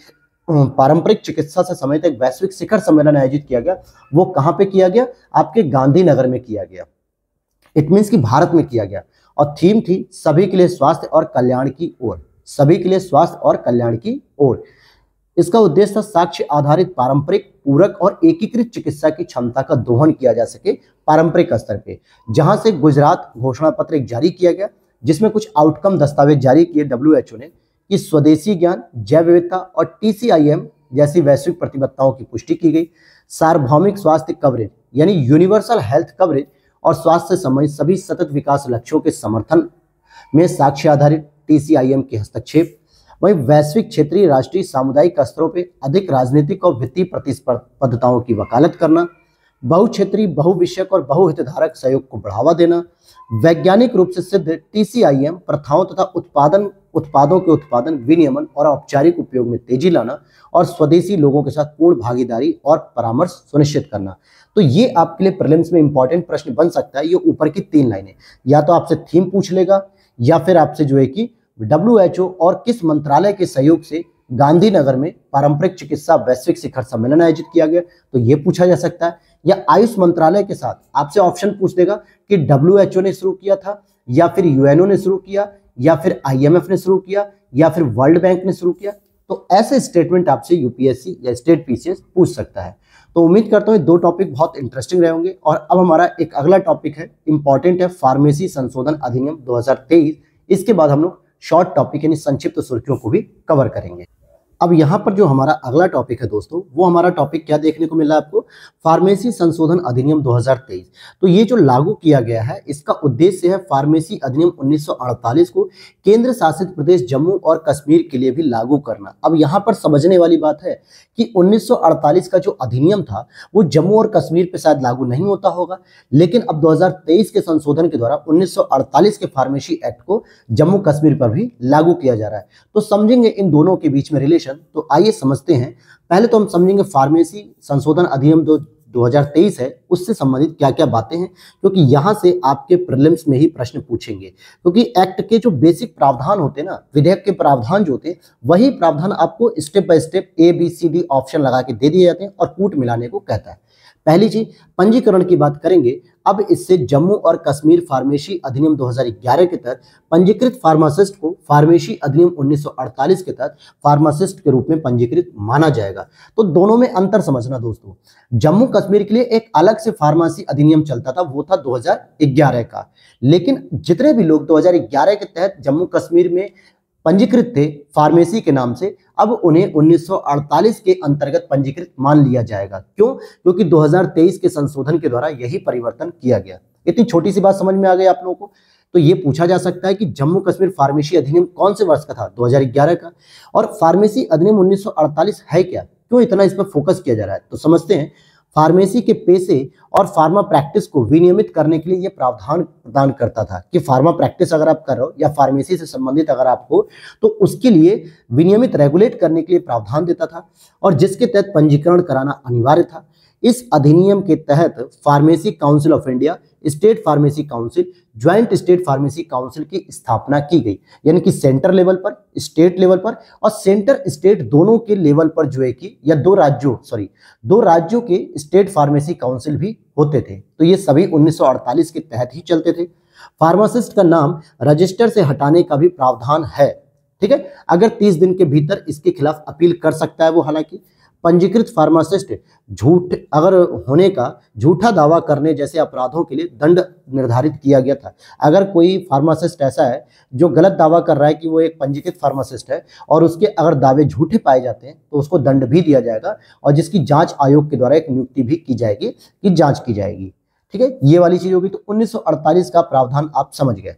पारंपरिक चिकित्सा से समेत एक वैश्विक शिखर सम्मेलन आयोजित किया गया, वो कहाँ पे किया गया? आपके गांधीनगर में किया गया। इट मीन्स कि भारत में किया गया। और थीम थी सभी के लिए स्वास्थ्य और कल्याण की ओर, सभी के लिए स्वास्थ्य और कल्याण की ओर। इसका उद्देश्य था साक्ष्य आधारित पारंपरिक, पूरक और एकीकृत चिकित्सा की क्षमता का दोहन किया जा सके पारंपरिक स्तर पे, जहाँ से गुजरात घोषणा पत्र जारी किया गया, जिसमें कुछ आउटकम दस्तावेज जारी किए डब्ल्यूएचओ ने कि स्वदेशी ज्ञान, जैव विविधता और टीसीआईएम जैसी वैश्विक प्रतिबद्धताओं की पुष्टि की गई। सार्वभौमिक स्वास्थ्य कवरेज यानी यूनिवर्सल हेल्थ कवरेज और स्वास्थ्य से संबंधित सभी सतत विकास लक्ष्यों के समर्थन में साक्ष्य आधारित टीसीआईएम के हस्तक्षेप। वहीं वैश्विक, क्षेत्रीय, राष्ट्रीय, सामुदायिक स्तरों पर अधिक राजनीतिक और वित्तीय प्रतिस्पर्धताओं की वकालत करना, बहुक्षेत्रीय, बहुविषयक और बहुहितधारक सहयोग को बढ़ावा देना, वैज्ञानिक रूप से सिद्ध टीसीआईएम प्रथाओं तथा उत्पादन उत्पादों के उत्पादन, विनियमन और औपचारिक उपयोग में तेजी लाना और स्वदेशी लोगों के साथ पूर्ण भागीदारी और परामर्श सुनिश्चित करना। तो ये आपके लिए प्रीलिम्स में इंपॉर्टेंट प्रश्न बन सकता है। ये ऊपर की तीन लाइनें या तो आपसे थीम पूछ लेगा या फिर आपसे जो है कि डब्ल्यू एच ओ और किस मंत्रालय के सहयोग से गांधीनगर में पारंपरिक चिकित्सा वैश्विक शिखर सम्मेलन आयोजित किया गया, तो ये पूछा जा सकता है। या आयुष मंत्रालय के साथ आपसे ऑप्शन पूछ देगा कि डब्ल्यू एच ओ ने शुरू किया था, या फिर यूएनओ ने शुरू किया, या फिर आईएमएफ ने शुरू किया, या फिर वर्ल्ड बैंक ने शुरू किया। तो ऐसे स्टेटमेंट आपसे यूपीएससी या स्टेट पीसीएस पूछ सकता है। तो उम्मीद करता हूँ दो टॉपिक बहुत इंटरेस्टिंग रहे होंगे। और अब हमारा एक अगला टॉपिक है, इंपॉर्टेंट है, फार्मेसी संशोधन अधिनियम दो हज़ार तेईस। इसके बाद हम लोग शॉर्ट टॉपिक यानी संक्षिप्त सुर्खियों को भी कवर करेंगे। अब यहाँ पर जो हमारा अगला टॉपिक है दोस्तों, वो हमारा टॉपिक क्या देखने को मिला आपको, फार्मेसी संशोधन अधिनियम दो हज़ार तेईस। तो ये जो लागू किया गया है इसका उद्देश्य है फार्मेसी अधिनियम उन्नीस सौ अड़तालीस को केंद्र शासित प्रदेश जम्मू और कश्मीर के लिए भी लागू करना। अब यहाँ पर समझने वाली बात है कि उन्नीस सौ अड़तालीस का जो अधिनियम था वो जम्मू और कश्मीर पर शायद लागू नहीं होता होगा, लेकिन अब दो हज़ार तेईस के संशोधन के द्वारा उन्नीस सौ अड़तालीस के फार्मेसी एक्ट को जम्मू कश्मीर पर भी लागू किया जा रहा है। तो समझेंगे इन दोनों के बीच में रिलेशन। तो आइए समझते हैं। पहले तो हम समझेंगे फार्मेसी संशोधन अधिनियम जो दो हज़ार तेईस है उससे संबंधित क्या क्या बातें हैं, क्योंकि यहां से आपके प्रीलिम्स में ही प्रश्न पूछेंगे, क्योंकि एक्ट के जो बेसिक प्रावधान होते हैं ना, विधेयक के प्रावधान जो होते हैं, वही प्रावधान आपको step by step A B C D option लगा के दे दिए जाते हैं और कूट मिलाने को कहता है। पहली चीज पंजीकरण की बात करेंगे। अब इससे जम्मू और कश्मीर फार्मेसी अधिनियम दो हज़ार ग्यारह के तहत पंजीकृत फार्मासिस्ट को फार्मेसी अधिनियम उन्नीस सौ अड़तालीस के तहत फार्मासिस्ट के रूप में पंजीकृत माना जाएगा। तो दोनों में अंतर समझना दोस्तों, जम्मू कश्मीर के लिए एक अलग से फार्मेसी अधिनियम चलता था, वो था दो हज़ार ग्यारह का। लेकिन जितने भी लोग दो हज़ार ग्यारह के तहत जम्मू कश्मीर में पंजीकृत थे फार्मेसी के नाम से, अब उन्हें उन्नीस सौ अड़तालीस के अंतर्गत पंजीकृत मान लिया जाएगा। क्यों? क्योंकि दो हज़ार तेईस के संशोधन के द्वारा यही परिवर्तन किया गया। इतनी छोटी सी बात समझ में आ गई आप लोगों को। तो ये पूछा जा सकता है कि जम्मू कश्मीर फार्मेसी अधिनियम कौन से वर्ष का था, दो हज़ार ग्यारह का, और फार्मेसी अधिनियम उन्नीस सौ अड़तालीस है क्या, क्यों इतना इस पर फोकस किया जा रहा है। तो समझते हैं। फार्मेसी के पेशे और फार्मा प्रैक्टिस को विनियमित करने के लिए यह प्रावधान प्रदान करता था कि फार्मा प्रैक्टिस अगर आप कर रहे हो या फार्मेसी से संबंधित अगर आपको, तो उसके लिए विनियमित रेगुलेट करने के लिए प्रावधान देता था, और जिसके तहत पंजीकरण कराना अनिवार्य था। इस अधिनियम के तहत pharmacy council of India, state pharmacy council, joint state pharmacy council की स्थापना की गई, यानी कि सेंटर लेवल पर, स्टेट लेवल पर, और सेंटर स्टेट दोनों के लेवल पर जो है कि, या दो राज्यों सॉरी दो राज्यों के स्टेट फार्मेसी काउंसिल भी होते थे। तो ये सभी उन्नीस सौ अड़तालीस के तहत ही चलते थे। फार्मासिस्ट का नाम रजिस्टर से हटाने का भी प्रावधान है, ठीक है, अगर तीस दिन के भीतर इसके खिलाफ अपील कर सकता है वो। हालांकि पंजीकृत फार्मासिस्ट झूठ अगर होने का, झूठा दावा करने जैसे अपराधों के लिए दंड निर्धारित किया गया था। अगर कोई फार्मासिस्ट ऐसा है जो गलत दावा कर रहा है कि वो एक पंजीकृत फार्मासिस्ट है, और उसके अगर दावे झूठे पाए जाते हैं तो उसको दंड भी दिया जाएगा, और जिसकी जांच आयोग के द्वारा एक नियुक्ति भी की जाएगी कि जाँच की जाएगी, ठीक है, ये वाली चीज होगी। तो उन्नीस सौ अड़तालीस का प्रावधान आप समझ गए,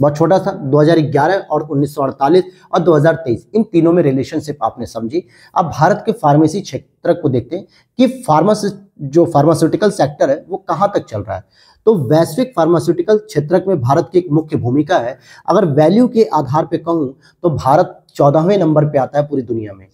बहुत छोटा सा। दो हज़ार ग्यारह और उन्नीस सौ अड़तालीस और दो हज़ार तेईस इन तीनों में रिलेशनशिप आपने समझी। अब भारत के फार्मेसी क्षेत्र को देखते हैं कि फार्मासिस्ट जो फार्मास्यूटिकल सेक्टर है वो कहाँ तक चल रहा है। तो वैश्विक फार्मास्यूटिकल क्षेत्र में भारत की एक मुख्य भूमिका है। अगर वैल्यू के आधार पर कहूँ तो भारत चौदहवें नंबर पर आता है पूरी दुनिया में।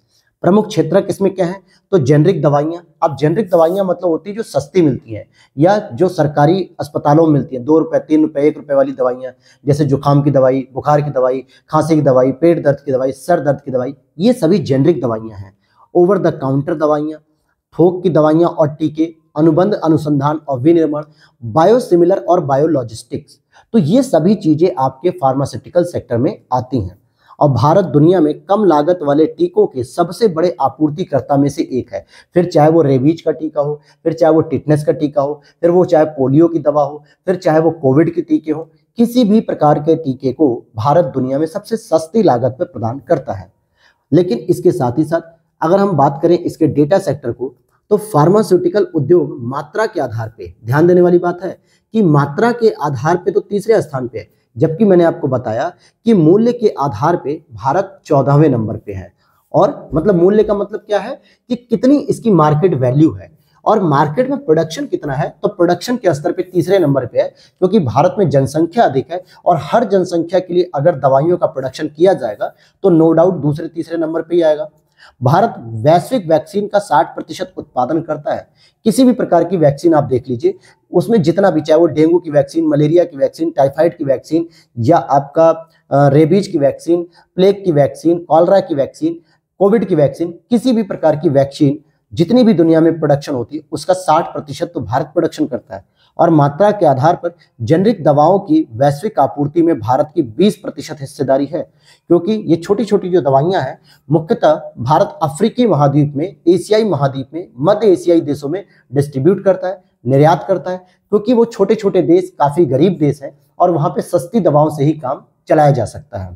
प्रमुख क्षेत्र किसमें क्या है, तो जेनरिक दवाइयाँ। अब जेनरिक दवाइयाँ मतलब होती है जो सस्ती मिलती हैं या जो सरकारी अस्पतालों में मिलती हैं, दो रुपये तीन रुपये एक रुपये वाली दवाइयाँ, जैसे जुकाम की दवाई, बुखार की दवाई, खांसी की दवाई, पेट दर्द की दवाई, सर दर्द की दवाई, ये सभी जेनरिक दवाइयाँ हैं। ओवर द काउंटर दवाइयाँ, थोक की दवाइयाँ और टीके, अनुबंध अनुसंधान और विनिर्माण, बायोसिमिलर और बायोलॉजिस्टिक्स, तो ये सभी चीज़ें आपके फार्मास्यूटिकल सेक्टर में आती हैं। और भारत दुनिया में कम लागत वाले टीकों के सबसे बड़े आपूर्तिकर्ता में से एक है, फिर चाहे वो रेबीज का टीका हो, फिर चाहे वो टिटनेस का टीका हो, फिर वो चाहे पोलियो की दवा हो, फिर चाहे वो कोविड के टीके हो, किसी भी प्रकार के टीके को भारत दुनिया में सबसे सस्ती लागत पर प्रदान करता है। लेकिन इसके साथ ही साथ अगर हम बात करें इसके डेटा सेक्टर को, तो फार्मास्यूटिकल उद्योग मात्रा के आधार पर, ध्यान देने वाली बात है कि मात्रा के आधार पर तो तीसरे स्थान पर है, जबकि मैंने आपको बताया कि मूल्य के आधार पे भारत चौदहवें नंबर पे है। और मतलब मूल्य का मतलब क्या है कि कितनी इसकी मार्केट वैल्यू है, और मार्केट में प्रोडक्शन कितना है, तो प्रोडक्शन के स्तर पे तीसरे नंबर पे है, क्योंकि भारत में जनसंख्या अधिक है, और हर जनसंख्या के लिए अगर दवाइयों का प्रोडक्शन किया जाएगा तो नो डाउट दूसरे तीसरे नंबर पर ही आएगा। भारत वैश्विक वैक्सीन का साठ प्रतिशत उत्पादन करता है। किसी भी प्रकार की वैक्सीन आप देख लीजिए, उसमें जितना भी, चाहे वो डेंगू की वैक्सीन, मलेरिया की वैक्सीन, टाइफाइड की वैक्सीन, या आपका रेबीज की वैक्सीन, प्लेग की वैक्सीन, कॉलरा की वैक्सीन, कोविड की वैक्सीन, किसी भी प्रकार की वैक्सीन जितनी भी दुनिया में प्रोडक्शन होती है उसका साठ प्रतिशत तो भारत प्रोडक्शन करता है। और मात्रा के आधार पर जेनरिक दवाओं की वैश्विक आपूर्ति में भारत की बीस प्रतिशत हिस्सेदारी है, क्योंकि ये छोटी छोटी जो दवाइयां हैं मुख्यतः भारत अफ्रीकी महाद्वीप में, एशियाई महाद्वीप में, मध्य एशियाई देशों में डिस्ट्रीब्यूट करता है, निर्यात करता है, क्योंकि वो छोटे छोटे देश, काफ़ी गरीब देश हैं, और वहाँ पर सस्ती दवाओं से ही काम चलाया जा सकता है।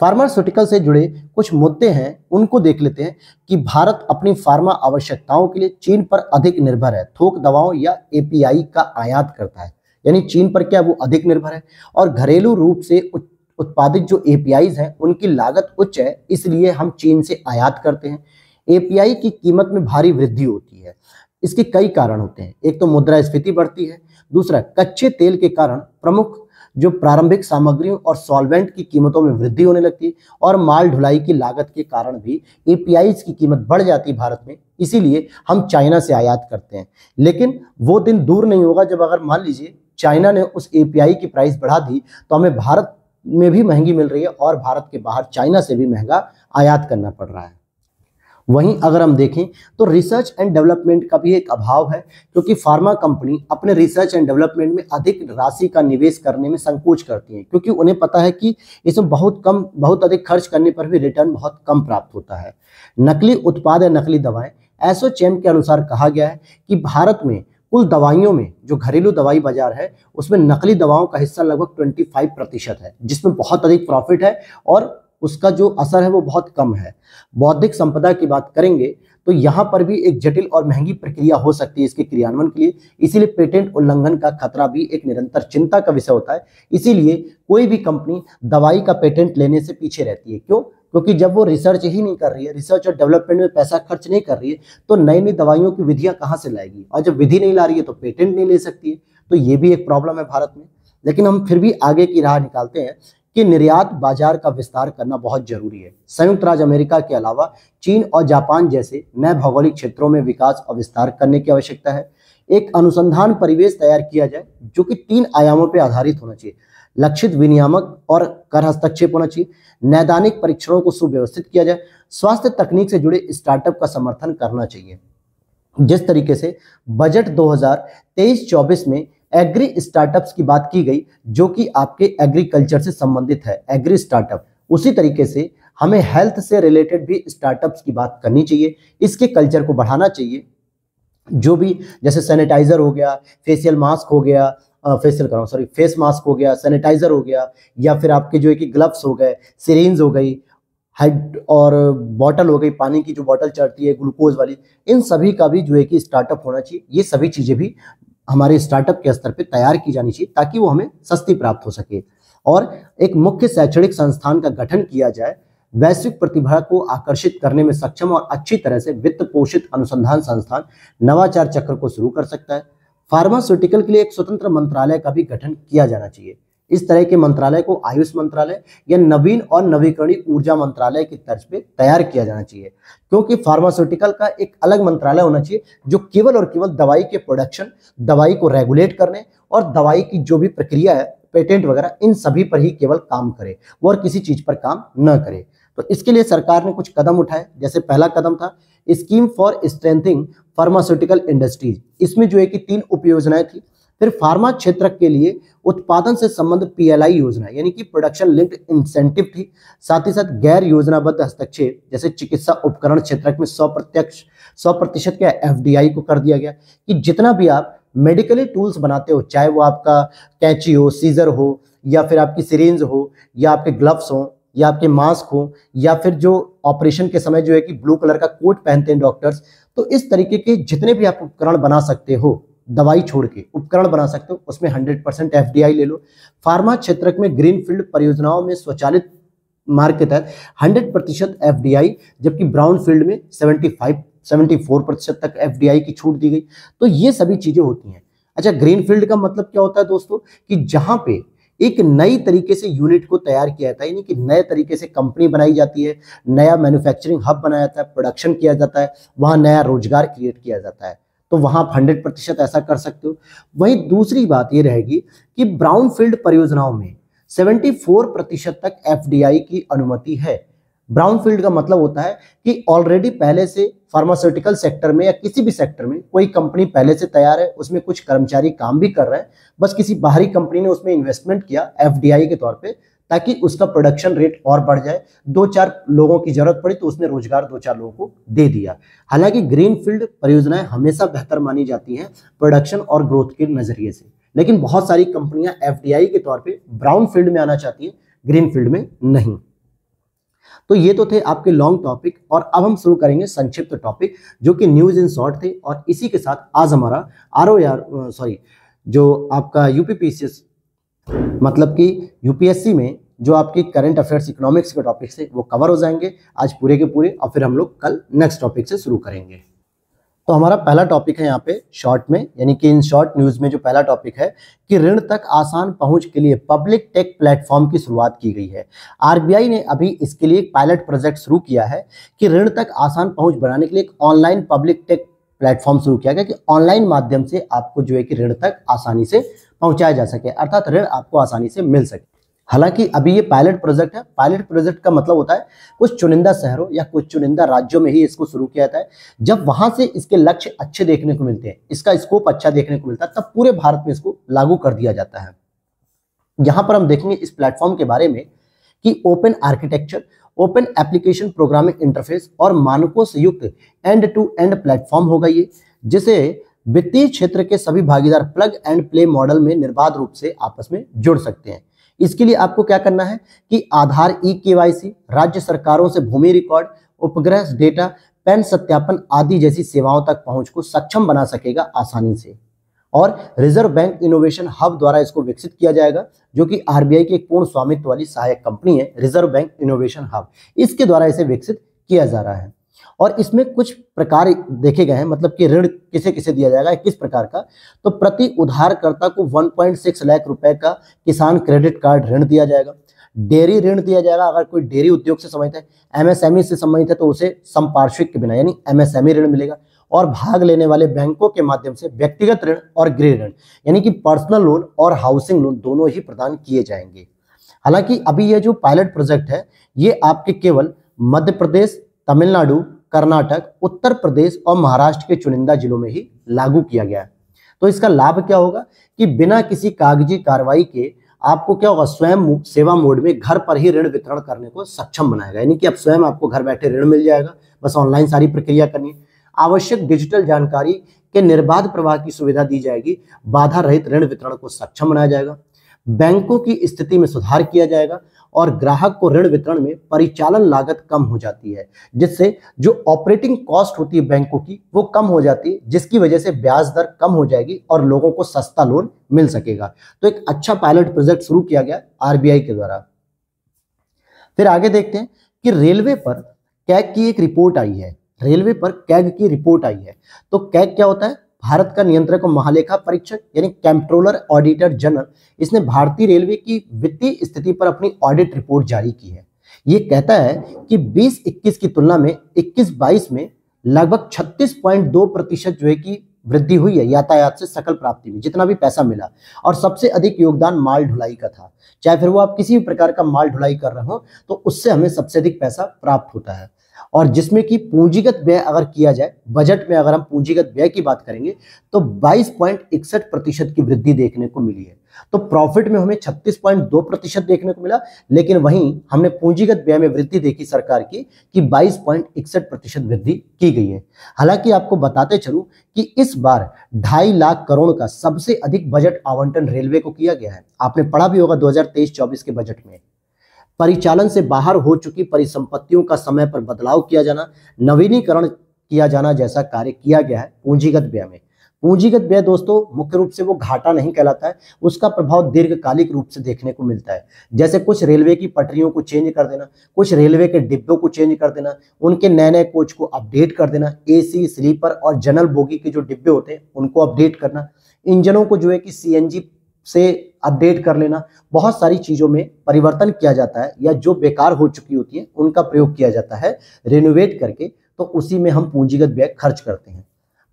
फार्मास्यूटिकल से जुड़े कुछ मुद्दे हैं, उनको देख लेते हैं कि भारत अपनी फार्मा आवश्यकताओं के लिए चीन पर अधिक निर्भर है। थोक दवाओं या ए पी आई का आयात करता है, यानी चीन पर क्या वो अधिक निर्भर है, और घरेलू रूप से उत्पादित जो ए पी आईज़ हैं उनकी लागत उच्च है, इसलिए हम चीन से आयात करते हैं। ए पी आई की कीमत में भारी वृद्धि होती है, इसके कई कारण होते हैं। एक तो मुद्रास्फीति बढ़ती है, दूसरा कच्चे तेल के कारण प्रमुख जो प्रारंभिक सामग्रियों और सॉल्वेंट की कीमतों में वृद्धि होने लगती है, और माल ढुलाई की लागत के कारण भी ए पी आईज़ की कीमत बढ़ जाती है भारत में, इसीलिए हम चाइना से आयात करते हैं। लेकिन वो दिन दूर नहीं होगा जब अगर मान लीजिए चाइना ने उस ए पी आई की प्राइस बढ़ा दी तो हमें भारत में भी महंगी मिल रही है और भारत के बाहर चाइना से भी महंगा आयात करना पड़ रहा है। वहीं अगर हम देखें तो रिसर्च एंड डेवलपमेंट का भी एक अभाव है, क्योंकि फार्मा कंपनी अपने रिसर्च एंड डेवलपमेंट में अधिक राशि का निवेश करने में संकोच करती है, क्योंकि उन्हें पता है कि इसमें बहुत कम बहुत अधिक खर्च करने पर भी रिटर्न बहुत कम प्राप्त होता है। नकली उत्पाद या नकली दवाएं, एसोचैम के अनुसार कहा गया है कि भारत में कुल दवाइयों में जो घरेलू दवाई बाजार है उसमें नकली दवाओं का हिस्सा लगभग ट्वेंटी फाइव प्रतिशत है, जिसमें बहुत अधिक प्रॉफिट है और उसका जो असर है वो बहुत कम है। बौद्धिक संपदा की बात करेंगे तो यहाँ पर भी एक जटिल और महंगी प्रक्रिया हो सकती है इसके क्रियान्वयन के लिए, इसीलिए पेटेंट उल्लंघन का खतरा भी एक निरंतर चिंता का विषय होता है। इसीलिए कोई भी कंपनी दवाई का पेटेंट लेने से पीछे रहती है। क्यों? क्योंकि जब वो रिसर्च ही नहीं कर रही है, रिसर्च और डेवलपमेंट में पैसा खर्च नहीं कर रही है, तो नई नई दवाइयों की विधियाँ कहाँ से लाएगी, और जब विधि नहीं ला रही है तो पेटेंट नहीं ले सकती है। तो ये भी एक प्रॉब्लम है भारत में। लेकिन हम फिर भी आगे की राह निकालते हैं कि निर्यात बाजार का विस्तार करना बहुत जरूरी है। संयुक्त राज्य अमेरिका के अलावा चीन और जापान जैसे नए भौगोलिक क्षेत्रों में विकास और विस्तार करने की आवश्यकता है। एक अनुसंधान परिवेश तैयार किया जाए जो कि तीन आयामों पर आधारित होना चाहिए। लक्षित विनियामक और कर हस्तक्षेप होना चाहिए। नैदानिक परीक्षणों को सुव्यवस्थित किया जाए। स्वास्थ्य तकनीक से जुड़े स्टार्टअप का समर्थन करना चाहिए। जिस तरीके से बजट दो हज़ार तेईस चौबीस में एग्री स्टार्टअप्स की बात की गई जो कि आपके एग्रीकल्चर से संबंधित है, एग्री स्टार्टअप, उसी तरीके से हमें हेल्थ से रिलेटेड भी स्टार्टअप्स की बात करनी चाहिए। इसके कल्चर को बढ़ाना चाहिए। जो भी जैसे सैनिटाइजर हो गया, फेशियल मास्क हो गया, फेशियल कराऊँ सॉरी फेस मास्क हो गया, सैनिटाइजर हो गया, या फिर आपके जो है कि ग्लव्स हो गए, सिरिंज हो गई, हाइड और बॉटल हो गई, पानी की जो बॉटल चढ़ती है ग्लूकोज वाली, इन सभी का भी जो है कि स्टार्टअप होना चाहिए। ये सभी चीज़ें भी हमारे स्टार्टअप के स्तर पे तैयार की जानी चाहिए ताकि वो हमें सस्ती प्राप्त हो सके। और एक मुख्य शैक्षणिक संस्थान का गठन किया जाए। वैश्विक प्रतिभा को आकर्षित करने में सक्षम और अच्छी तरह से वित्त पोषित अनुसंधान संस्थान नवाचार चक्र को शुरू कर सकता है। फार्मास्यूटिकल के लिए एक स्वतंत्र मंत्रालय का भी गठन किया जाना चाहिए। इस तरह के मंत्रालय को आयुष मंत्रालय या नवीन और नवीकरणीय ऊर्जा मंत्रालय की तर्ज पे तैयार किया जाना चाहिए, क्योंकि फार्मास्यूटिकल का एक अलग मंत्रालय होना चाहिए जो केवल और केवल दवाई के प्रोडक्शन, दवाई को रेगुलेट करने और दवाई की जो भी प्रक्रिया है, पेटेंट वगैरह, इन सभी पर ही केवल काम करे और किसी चीज पर काम न करे। तो इसके लिए सरकार ने कुछ कदम उठाए। जैसे पहला कदम था scheme for strengthening pharmaceutical industries, इसमें जो है कि तीन उपयोजनाएं थी। फिर फार्मा क्षेत्र के लिए उत्पादन से संबंधित पी एल आई योजना, यानी कि प्रोडक्शन लिंक्ड इंसेंटिव थी। साथ ही साथ गैर योजनाबद्ध हस्तक्षेप जैसे चिकित्सा उपकरण क्षेत्र में सौ प्रत्यक्ष सौ प्रतिशत के एफ डी आई को कर दिया गया कि जितना भी आप मेडिकली टूल्स बनाते हो, चाहे वो आपका कैंची हो, सीजर हो, या फिर आपकी सिरिंज हो, या आपके ग्लव्स हो, या आपके मास्क हो, या फिर जो ऑपरेशन के समय जो है कि ब्लू कलर का कोट पहनते हैं डॉक्टर्स, तो इस तरीके के जितने भी आप उपकरण बना सकते हो, दवाई छोड़ के उपकरण बना सकते हो, उसमें सौ परसेंट एफ डी आई ले लो। फार्मा क्षेत्र में ग्रीनफील्ड परियोजनाओं में स्वचालित मार्ग के तहत सौ प्रतिशत एफ डी आई, जबकि ब्राउनफील्ड में पचहत्तर प्रतिशत तक एफ डी आई की छूट दी गई। तो ये सभी चीज़ें होती हैं। अच्छा, ग्रीनफील्ड का मतलब क्या होता है दोस्तों, कि जहाँ पे एक नई तरीके से यूनिट को तैयार किया जाता है, यानी कि नए तरीके से कंपनी बनाई जाती है, नया मैन्युफैक्चरिंग हब बनाया जाता है, प्रोडक्शन किया जाता है, वहाँ नया रोजगार क्रिएट किया जाता है, तो वहाँ आप हंड्रेड प्रतिशत ऐसा कर सकते हो। वहीं दूसरी बात ये रहेगी कि ब्राउनफील्ड परियोजनाओं में चौहत्तर प्रतिशत तक एफ डी आई की अनुमति है। ब्राउनफील्ड का मतलब होता है कि ऑलरेडी पहले से फार्मास्यूटिकल सेक्टर में या किसी भी सेक्टर में कोई कंपनी पहले से तैयार है, उसमें कुछ कर्मचारी काम भी कर रहे हैं, बस किसी बाहरी कंपनी ने उसमें इन्वेस्टमेंट किया एफ डी आई के तौर पर, ताकि उसका प्रोडक्शन रेट और बढ़ जाए। दो चार लोगों की जरूरत पड़ी तो उसने रोजगार दो चार लोगों को दे दिया। हालांकि ग्रीनफील्ड परियोजनाएं हमेशा बेहतर मानी जाती हैं प्रोडक्शन और ग्रोथ के नजरिए से, लेकिन बहुत सारी कंपनियां एफ डी आई के तौर पे ब्राउनफील्ड में आना चाहती हैं, ग्रीनफील्ड में नहीं। तो ये तो थे आपके लॉन्ग टॉपिक, और अब हम शुरू करेंगे संक्षिप्त टॉपिक जो कि न्यूज इन शॉर्ट थे। और इसी के साथ आज हमारा आर ओ आर सॉरी जो आपका यूपीपीसीएस मतलब कि यूपीएससी में जो आपकी करंट अफेयर्स इकोनॉमिक्स के टॉपिक्स थे वो कवर हो जाएंगे आज पूरे के पूरे, और फिर हम लोग कल नेक्स्ट टॉपिक से शुरू करेंगे। तो हमारा पहला टॉपिक है यहाँ पे शॉर्ट में, यानी कि इन शॉर्ट न्यूज में जो पहला टॉपिक है कि ऋण तक आसान पहुंच के लिए पब्लिक टेक प्लेटफॉर्म की शुरुआत की गई है। आरबीआई ने अभी इसके लिए एक पायलट प्रोजेक्ट शुरू किया है कि ऋण तक आसान पहुंच बनाने के लिए एक ऑनलाइन पब्लिक टेक प्लेटफॉर्म शुरू किया गया कि ऑनलाइन माध्यम से आपको जो है कि ऋण तक आसानी से पहुंचाया जा सके, अर्थात ऋण आपको आसानी से मिल सके। हालांकि अभी ये पायलट प्रोजेक्ट है। पायलट प्रोजेक्ट का मतलब होता है कुछ चुनिंदा शहरों या कुछ चुनिंदा राज्यों में ही इसको शुरू किया जाता है। जब वहां से इसके लक्ष्य अच्छे देखने को मिलते हैं, इसका स्कोप अच्छा देखने को मिलता है, तब पूरे भारत में इसको लागू कर दिया जाता है। यहाँ पर हम देखेंगे इस प्लेटफॉर्म के बारे में कि open architecture, open application programming interface और मानकों से युक्त एंड टू एंड प्लेटफॉर्म होगा ये, जिसे वित्तीय क्षेत्र के सभी भागीदार प्लग एंड प्ले मॉडल में निर्बाध रूप से आपस में जुड़ सकते हैं। इसके लिए आपको क्या करना है कि आधार ई केवाईसी, राज्य सरकारों से भूमि रिकॉर्ड, उपग्रह डेटा, पैन सत्यापन आदि जैसी सेवाओं तक पहुंच को सक्षम बना सकेगा आसानी से। और रिजर्व बैंक इनोवेशन हब द्वारा इसको विकसित किया जाएगा, जो कि आरबीआई की एक पूर्ण स्वामित्व वाली सहायक कंपनी है रिजर्व बैंक इनोवेशन हब, इसके द्वारा इसे विकसित किया जा रहा है। और इसमें कुछ प्रकार देखे गए हैं, मतलब कि ऋण किसे किसे दिया जाएगा, किस प्रकार का। तो प्रति उधारकर्ता को एक दशमलव छह लाख रुपए का किसान क्रेडिट कार्ड ऋण दिया जाएगा। डेयरी ऋण दिया जाएगा, अगर कोई डेयरी उद्योग से संबंधित है, एमएसएमई से संबंधित है तो उसे संपार्श्विक के बिना यानी एमएसएमई ऋण मिलेगा। और भाग लेने वाले बैंकों के माध्यम से व्यक्तिगत ऋण और गृह ऋण यानी कि पर्सनल लोन और हाउसिंग लोन दोनों ही प्रदान किए जाएंगे। हालांकि अभी यह जो पायलट प्रोजेक्ट है ये आपके केवल मध्य प्रदेश, तमिलनाडु, कर्नाटक, उत्तर प्रदेश और महाराष्ट्र के चुनिंदा जिलों में ही लागू किया गया है। तो इसका लाभ क्या होगा कि बिना किसी कागजी कार्रवाई के आपको क्या होगा, स्वयं सेवा मोड में घर पर ही ऋण वितरण करने को सक्षम बनाएगा, यानी कि अब स्वयं आपको घर बैठे ऋण मिल जाएगा, बस ऑनलाइन सारी प्रक्रिया करनी है। आवश्यक डिजिटल जानकारी के निर्बाध प्रवाह की सुविधा दी जाएगी, बाधा रहित ऋण वितरण को सक्षम बनाया जाएगा, बैंकों की स्थिति में सुधार किया जाएगा और ग्राहक को ऋण वितरण में परिचालन लागत कम हो जाती है, जिससे जो ऑपरेटिंग कॉस्ट होती है बैंकों की वो कम हो जाती है, जिसकी वजह से ब्याज दर कम हो जाएगी और लोगों को सस्ता लोन मिल सकेगा। तो एक अच्छा पायलट प्रोजेक्ट शुरू किया गया आरबीआई के द्वारा। फिर आगे देखते हैं कि रेलवे पर कैग की एक रिपोर्ट आई है। रेलवे पर कैग की रिपोर्ट आई है। तो कैग क्या होता है? भारत का नियंत्रक और महालेखा परीक्षक यानी कंट्रोलर ऑडिटर जनरल, इसने भारतीय रेलवे की वित्तीय स्थिति पर अपनी ऑडिट रिपोर्ट जारी की है। ये कहता है कि बीस इक्कीस की तुलना में इक्कीस बाईस में लगभग छत्तीस पॉइंट दो प्रतिशत जो है कि वृद्धि हुई है यातायात से सकल प्राप्ति में, जितना भी पैसा मिला, और सबसे अधिक योगदान माल ढुलाई का था। चाहे फिर वो आप किसी भी प्रकार का माल ढुलाई कर रहे हो तो उससे हमें सबसे अधिक पैसा प्राप्त होता है। और जिसमें कि पूंजीगत व्यय अगर किया जाए, बजट में अगर हम पूंजीगत व्यय की बात करेंगे तो बाईस पॉइंट इकसठ प्रतिशत की वृद्धि देखने को मिली है। तो प्रॉफिट में हमें छत्तीस पॉइंट दो प्रतिशत देखने को मिला, लेकिन वहीं हमने पूंजीगत व्यय में वृद्धि देखी सरकार की कि बाईस पॉइंट इकसठ प्रतिशत वृद्धि की गई है। हालांकि आपको बताते चलूं कि इस बार ढाई लाख करोड़ का सबसे अधिक बजट आवंटन रेलवे को किया गया है। आपने पढ़ा भी होगा दो हज़ार तेईस चौबीस के बजट में परिचालन से बाहर हो चुकी परिसंपत्तियों का समय पर बदलाव किया जाना, नवीनीकरण किया जाना जैसा कार्य किया गया है पूंजीगत व्यय में। पूंजीगत व्यय दोस्तों मुख्य रूप से वो घाटा नहीं कहलाता है, उसका प्रभाव दीर्घकालिक रूप से देखने को मिलता है। जैसे कुछ रेलवे की पटरियों को चेंज कर देना, कुछ रेलवे के डिब्बों को चेंज कर देना, उनके नए नए कोच को अपडेट कर देना, एसी, स्लीपर और जनरल बोगी के जो डिब्बे होते हैं उनको अपडेट करना, इंजनों को जो है कि सीएनजी से अपडेट कर लेना, बहुत सारी चीजों में परिवर्तन किया जाता है या जो बेकार हो चुकी होती है उनका प्रयोग किया जाता है रिनोवेट करके, तो उसी में हम पूंजीगत व्यय खर्च करते हैं।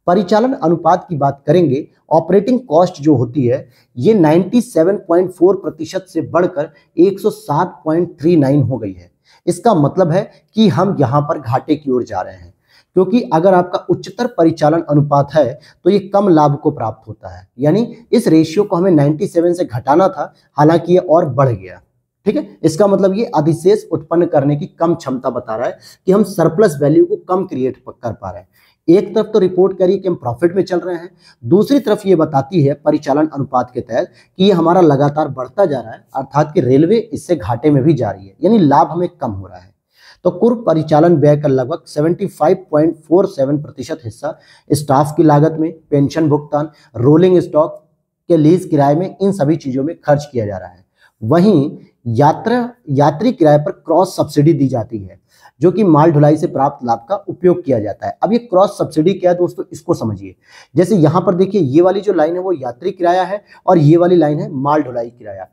परिचालन अनुपात की बात करेंगे, ऑपरेटिंग कॉस्ट जो होती है ये सत्तानवे पॉइंट चार प्रतिशत से बढ़कर एक सौ सात पॉइंट तीन नौ हो गई है। इसका मतलब है कि हम यहाँ पर घाटे की ओर जा रहे हैं, क्योंकि अगर आपका उच्चतर परिचालन अनुपात है तो ये कम लाभ को प्राप्त होता है, यानी इस रेशियो को हमें सत्तानवे से घटाना था, हालांकि ये और बढ़ गया। ठीक है, इसका मतलब ये अधिशेष उत्पन्न करने की कम क्षमता बता रहा है कि हम सरप्लस वैल्यू को कम क्रिएट कर पा रहे हैं। एक तरफ तो रिपोर्ट करी कि हम प्रॉफिट में चल रहे हैं, दूसरी तरफ ये बताती है परिचालन अनुपात के तहत कि ये हमारा लगातार बढ़ता जा रहा है, अर्थात कि रेलवे इससे घाटे में भी जा रही है, यानी लाभ हमें कम हो रहा है। तो कुल परिचालन व्यय का लगभग पचहत्तर पॉइंट फोर सात प्रतिशत हिस्सा स्टाफ की लागत में, पेंशन भुगतान, रोलिंग स्टॉक के लीज किराए में, इन सभी चीजों में खर्च किया जा रहा है। वहीं यात्रा यात्री किराए पर क्रॉस सब्सिडी दी जाती है, जो कि माल ढुलाई से प्राप्त लाभ का उपयोग किया जाता है। अब ये क्रॉस सब्सिडी क्या है दोस्तों, इसको समझिए। जैसे यहाँ पर देखिए, ये वाली जो लाइन है वो यात्री किराया है और ये वाली लाइन है माल ढुलाई किराया।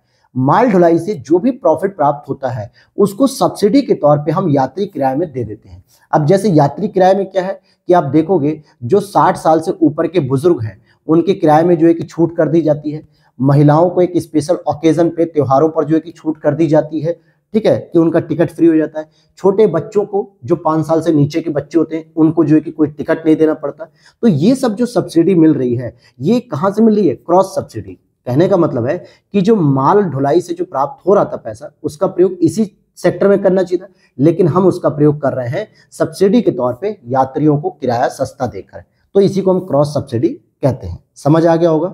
माल ढुलाई से जो भी प्रॉफिट प्राप्त होता है उसको सब्सिडी के तौर पे हम यात्री किराए में दे देते हैं। अब जैसे यात्री किराए में क्या है कि आप देखोगे जो साठ साल से ऊपर के बुजुर्ग हैं उनके किराए में जो है कि छूट कर दी जाती है। महिलाओं को एक स्पेशल ओकेजन पे, त्योहारों पर जो है कि छूट कर दी जाती है, ठीक है, कि उनका टिकट फ्री हो जाता है। छोटे बच्चों को, जो पाँच साल से नीचे के बच्चे होते हैं, उनको जो है कि कोई टिकट नहीं देना पड़ता। तो ये सब जो सब्सिडी मिल रही है ये कहाँ से मिल रही है? Cross subsidy. कहने का मतलब है कि जो माल ढुलाई से जो प्राप्त हो रहा था पैसा, उसका प्रयोग इसी सेक्टर में करना चाहिए था, लेकिन हम उसका प्रयोग कर रहे हैं सब्सिडी के तौर पे, यात्रियों को किराया सस्ता देकर। तो इसी को हम क्रॉस सब्सिडी कहते हैं। समझ आ गया होगा।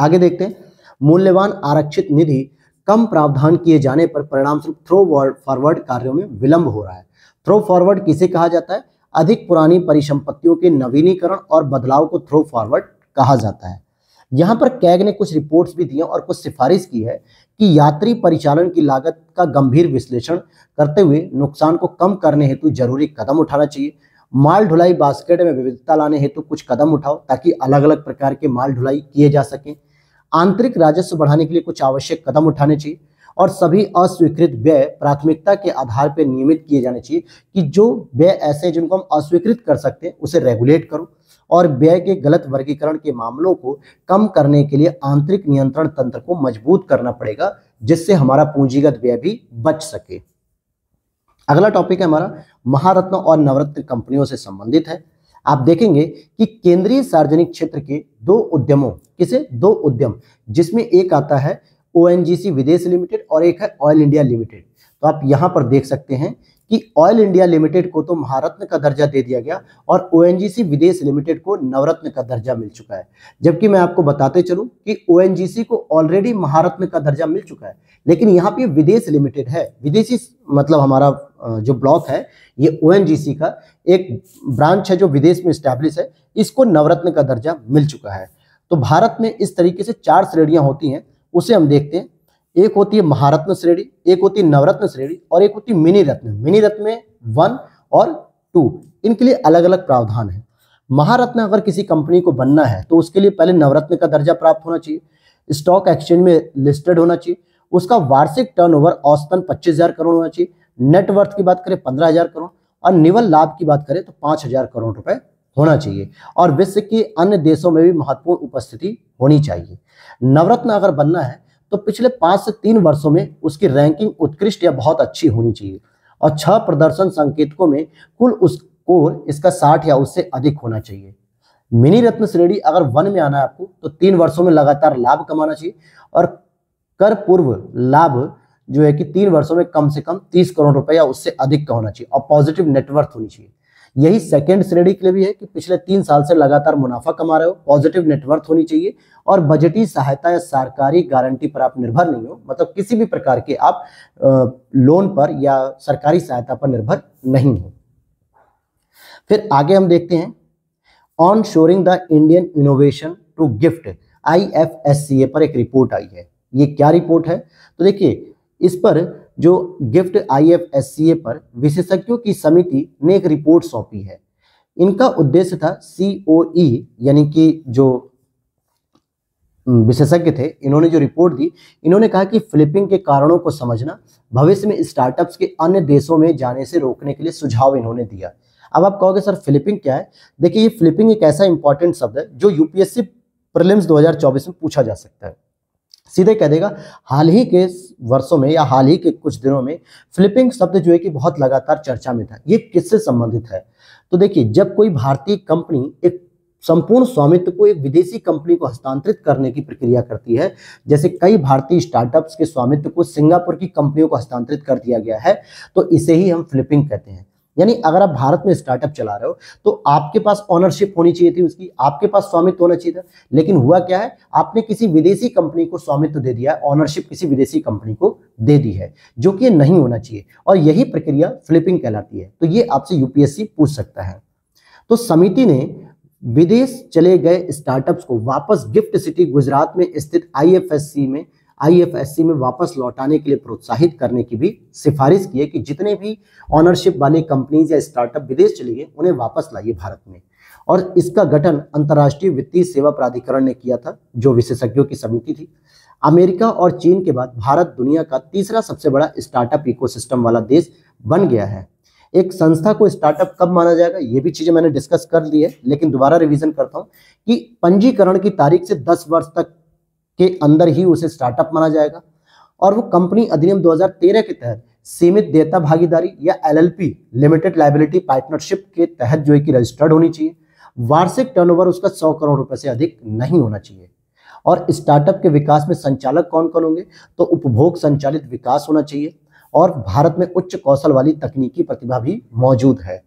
आगे देखते हैं, मूल्यवान आरक्षित निधि कम प्रावधान किए जाने पर परिणामस्वरूप थ्रो फॉरवर्ड कार्यों में विलंब हो रहा है। थ्रो फॉरवर्ड किसे कहा जाता है? अधिक पुरानी परिसंपत्तियों के नवीनीकरण और बदलाव को थ्रो फॉरवर्ड कहा जाता है। यहाँ पर कैग ने कुछ रिपोर्ट्स भी दी हैं और कुछ सिफारिश की है कि यात्री परिचालन की लागत का गंभीर विश्लेषण करते हुए नुकसान को कम करने हेतु जरूरी कदम उठाना चाहिए। माल ढुलाई बास्केट में विविधता लाने हेतु कुछ कदम उठाओ ताकि अलग अलग प्रकार के माल ढुलाई किए जा सकें। आंतरिक राजस्व बढ़ाने के लिए कुछ आवश्यक कदम उठाने चाहिए और सभी अस्वीकृत व्यय प्राथमिकता के आधार पर नियमित किए जाने चाहिए, कि जो व्यय ऐसे जिनको हम अस्वीकृत कर सकते हैं उसे रेगुलेट करो, और व्यय के गलत वर्गीकरण के मामलों को कम करने के लिए आंतरिक नियंत्रण तंत्र को मजबूत करना पड़ेगा, जिससे हमारा पूंजीगत व्यय भी बच सके। अगला टॉपिक है हमारा महारत्न और नवरत्न कंपनियों से संबंधित है। आप देखेंगे कि केंद्रीय सार्वजनिक क्षेत्र के दो उद्यमों, किसे? दो उद्यम, जिसमें एक आता है ओ एन जी सी विदेश लिमिटेड और एक है ऑयल इंडिया लिमिटेड। तो आप यहाँ पर देख सकते हैं कि ऑयल इंडिया लिमिटेड को तो महारत्न का दर्जा दे दिया गया और ओ एन जी सी विदेश लिमिटेड को नवरत्न का दर्जा मिल चुका है। जबकि मैं आपको बताते चलूं कि ओ एन जी सी को ऑलरेडी महारत्न का दर्जा मिल चुका है, लेकिन यहाँ पे विदेश लिमिटेड है, विदेशी मतलब हमारा जो ब्लॉक है ये ओ एन जी सी का एक ब्रांच है जो विदेश में स्टैब्लिश है, इसको नवरत्न का दर्जा मिल चुका है। तो भारत में इस तरीके से चार श्रेणियाँ होती हैं, उसे हम देखते हैं। एक होती है महारत्न श्रेणी, एक होती है नवरत्न श्रेणी और एक होती है मिनी रत्न। मिनी रत्न में वन और टू, इनके लिए अलग अलग प्रावधान है। महारत्न अगर किसी कंपनी को बनना है तो उसके लिए पहले नवरत्न का दर्जा प्राप्त होना चाहिए, स्टॉक एक्सचेंज में लिस्टेड होना चाहिए, उसका वार्षिक टर्नओवर औसतन पच्चीस हजार करोड़ होना चाहिए, नेटवर्थ की बात करें पंद्रह हजार करोड़ और निवल लाभ की बात करें तो पाँच हजार करोड़ रुपए होना चाहिए, और विश्व के अन्य देशों में भी महत्वपूर्ण उपस्थिति होनी चाहिए। नवरत्न अगर बनना है तो पिछले पाँच से तीन वर्षों में उसकी रैंकिंग उत्कृष्ट या बहुत अच्छी होनी चाहिए और छह प्रदर्शन संकेतकों में कुल स्कोर इसका साठ या उससे अधिक होना चाहिए। मिनी रत्न श्रेणी अगर वन में आना है आपको तो तीन वर्षों में लगातार लाभ कमाना चाहिए और कर पूर्व लाभ जो है कि तीन वर्षों में कम से कम तीस करोड़ रुपए या उससे अधिक का होना चाहिए और पॉजिटिव नेटवर्थ होनी चाहिए। यही सेकंड श्रेणी के लिए भी है कि पिछले तीन साल से लगातार मुनाफा कमा रहे हो, पॉजिटिव नेटवर्थ होनी चाहिए और बजटीय सहायता या सरकारी गारंटी पर आप निर्भर नहीं हो, मतलब किसी भी प्रकार के आप लोन पर या सरकारी सहायता पर निर्भर नहीं हो। फिर आगे हम देखते हैं onshoring the Indian innovation to GIFT, I F S C A पर एक रिपोर्ट आई है। ये क्या रिपोर्ट है तो देखिए, इस पर जो GIFT I F S C A पर विशेषज्ञों की समिति ने एक रिपोर्ट सौंपी है। इनका उद्देश्य था सी ओ ई, यानी कि जो विशेषज्ञ थे इन्होंने जो रिपोर्ट दी, इन्होंने कहा कि फ्लिपिंग के कारणों को समझना, भविष्य में स्टार्टअप्स के अन्य देशों में जाने से रोकने के लिए सुझाव इन्होंने दिया। अब आप कहोगे सर फ्लिपिंग क्या है? देखिए, ये फ्लिपिंग एक ऐसा इंपॉर्टेंट शब्द है जो यूपीएससी प्रीलिम्स दो हज़ार चौबीस में पूछा जा सकता है। सीधे कह देगा हाल ही के वर्षों में या हाल ही के कुछ दिनों में फ्लिपिंग शब्द जो है कि बहुत लगातार चर्चा में था, ये किससे संबंधित है? तो देखिए, जब कोई भारतीय कंपनी एक संपूर्ण स्वामित्व को एक विदेशी कंपनी को हस्तांतरित करने की प्रक्रिया करती है, जैसे कई भारतीय स्टार्टअप्स के स्वामित्व को सिंगापुर की कंपनियों को हस्तांतरित कर दिया गया है, तो इसे ही हम फ्लिपिंग कहते हैं। यानी अगर आप भारत में स्टार्टअप चला रहे हो तो आपके पास ओनरशिप होनी चाहिए थी उसकी, आपके पास स्वामित्व होना चाहिए था, लेकिन हुआ क्या है, आपने किसी विदेशी कंपनी को स्वामित्व दे दिया, ऑनरशिप किसी विदेशी कंपनी को दे दी है, जो कि नहीं होना चाहिए, और यही प्रक्रिया फ्लिपिंग कहलाती है। तो ये आपसे यूपीएससी पूछ सकता है। तो समिति ने विदेश चले गए स्टार्टअप्स को वापस गिफ्ट सिटी गुजरात में स्थित आईएफएससी में आईएफएससी में वापस लौटाने के लिए प्रोत्साहित करने की भी सिफारिश की है कि जितने भी ऑनरशिप वाले कंपनीज या स्टार्टअप विदेश चले गए उन्हें वापस लाइए भारत में। और इसका गठन अंतर्राष्ट्रीय वित्तीय सेवा प्राधिकरण ने किया था, जो विशेषज्ञों की समिति थी। अमेरिका और चीन के बाद भारत दुनिया का तीसरा सबसे बड़ा स्टार्टअप इकोसिस्टम वाला देश बन गया है। एक संस्था को स्टार्टअप कब माना जाएगा, ये भी चीजें मैंने डिस्कस कर ली है, लेकिन दोबारा रिवीजन करता हूँ कि पंजीकरण की तारीख से दस वर्ष तक के अंदर ही उसे स्टार्टअप माना जाएगा। और वो कंपनी अधिनियम दो हज़ार तेरह के तहत सीमित देयता भागीदारी या एलएलपी लिमिटेड लायबिलिटी पार्टनरशिप के तहत जो है कि रजिस्टर्ड होनी चाहिए। वार्षिक टर्नओवर उसका सौ करोड़ रुपए से अधिक नहीं होना चाहिए। और स्टार्टअप के विकास में संचालक कौन कौन होंगे, तो उपभोग संचालित विकास होना चाहिए, और भारत में उच्च कौशल वाली तकनीकी प्रतिभा भी मौजूद है।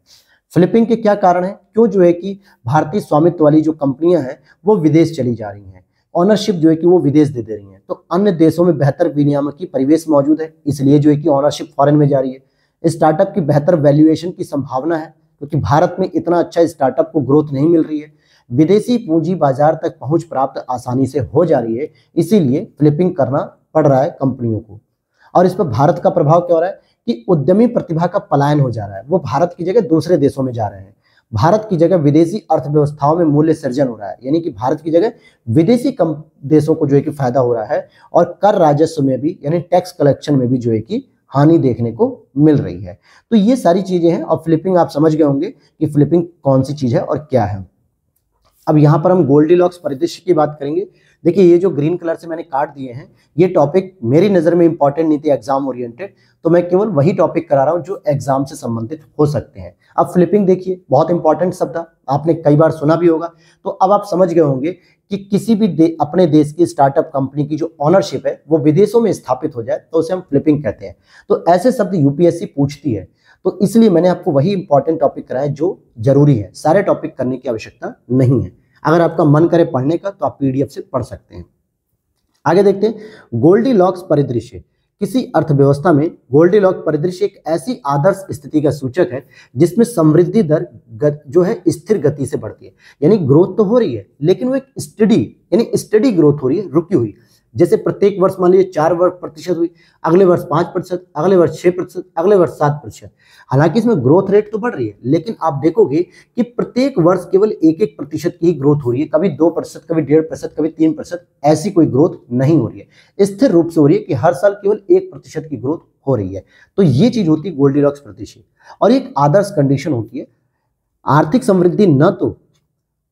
फ्लिपिंग के क्या कारण है, क्यों जो है कि भारतीय स्वामित्व वाली जो कंपनियां हैं वो विदेश चली जा रही हैं, ऑनरशिप जो है कि वो विदेश दे दे रही हैं, तो अन्य देशों में बेहतर विनियामक की परिवेश मौजूद है, इसलिए जो है कि ऑनरशिप फॉरेन में जा रही है। स्टार्टअप की बेहतर वैल्यूएशन की संभावना है, क्योंकि भारत में इतना अच्छा स्टार्टअप को ग्रोथ नहीं मिल रही है। विदेशी पूंजी बाजार तक पहुंच प्राप्त आसानी से हो जा रही है, इसीलिए फ्लिपिंग करना पड़ रहा है कंपनियों को। और इस पर भारत का प्रभाव क्या हो रहा है कि उद्यमी प्रतिभा का पलायन हो जा रहा है, वो भारत की जगह दूसरे देशों में जा रहे हैं। भारत की जगह विदेशी अर्थव्यवस्थाओं में मूल्य सृजन हो रहा है, यानी कि भारत की जगह विदेशी देशों को जो है कि फायदा हो रहा है। और कर राजस्व में भी, यानी टैक्स कलेक्शन में भी जो है कि हानि देखने को मिल रही है। तो ये सारी चीजें हैं। और फ्लिपिंग आप समझ गए होंगे कि फ्लिपिंग कौन सी चीज है और क्या है। अब यहाँ पर हम गोल्डीलॉक्स परिदृश्य की बात करेंगे। देखिए, ये जो ग्रीन कलर से मैंने काट दिए हैं, ये टॉपिक मेरी नज़र में इंपॉर्टेंट नहीं थे एग्जाम ओरिएंटेड, तो मैं केवल वही टॉपिक करा रहा हूँ जो एग्जाम से संबंधित हो सकते हैं। अब फ्लिपिंग देखिए, बहुत इंपॉर्टेंट शब्द है, आपने कई बार सुना भी होगा, तो अब आप समझ गए होंगे कि किसी भी दे, अपने देश की स्टार्टअप कंपनी की जो ऑनरशिप है वो विदेशों में स्थापित हो जाए तो उसे हम फ्लिपिंग कहते हैं। तो ऐसे शब्द यूपीएससी पूछती है, तो इसलिए मैंने आपको वही इंपॉर्टेंट टॉपिक कराया जो जरूरी है। सारे टॉपिक करने की आवश्यकता नहीं है, अगर आपका मन करे पढ़ने का तो आप पीडीएफ से पढ़ सकते हैं। आगे देखते हैं गोल्डीलॉक्स परिदृश्य। किसी अर्थव्यवस्था में गोल्डीलॉक्स परिदृश्य एक ऐसी आदर्श स्थिति का सूचक है जिसमें समृद्धि दर गत, जो है स्थिर गति से बढ़ती है, यानी ग्रोथ तो हो रही है लेकिन वो एक स्टडी यानी स्टडी ग्रोथ हो रही है, रुकी हुई। जैसे प्रत्येक वर्ष मान लीजिए चार वर्ष प्रतिशत हुई, अगले वर्ष पाँच प्रतिशत, अगले वर्ष छः प्रतिशत, अगले वर्ष सात प्रतिशत। हालांकि इसमें ग्रोथ रेट तो बढ़ रही है, लेकिन आप देखोगे कि प्रत्येक वर्ष केवल एक एक प्रतिशत की ही ग्रोथ हो रही है, कभी दो प्रतिशत कभी डेढ़ प्रतिशत कभी तीन प्रतिशत ऐसी कोई ग्रोथ नहीं हो रही है, स्थिर रूप से हो रही है कि हर साल केवल एक प्रतिशत की ग्रोथ हो रही है। तो ये चीज होती है गोल्डीलॉक्स परिदृश्य, और एक आदर्श कंडीशन होती है। आर्थिक समृद्धि न तो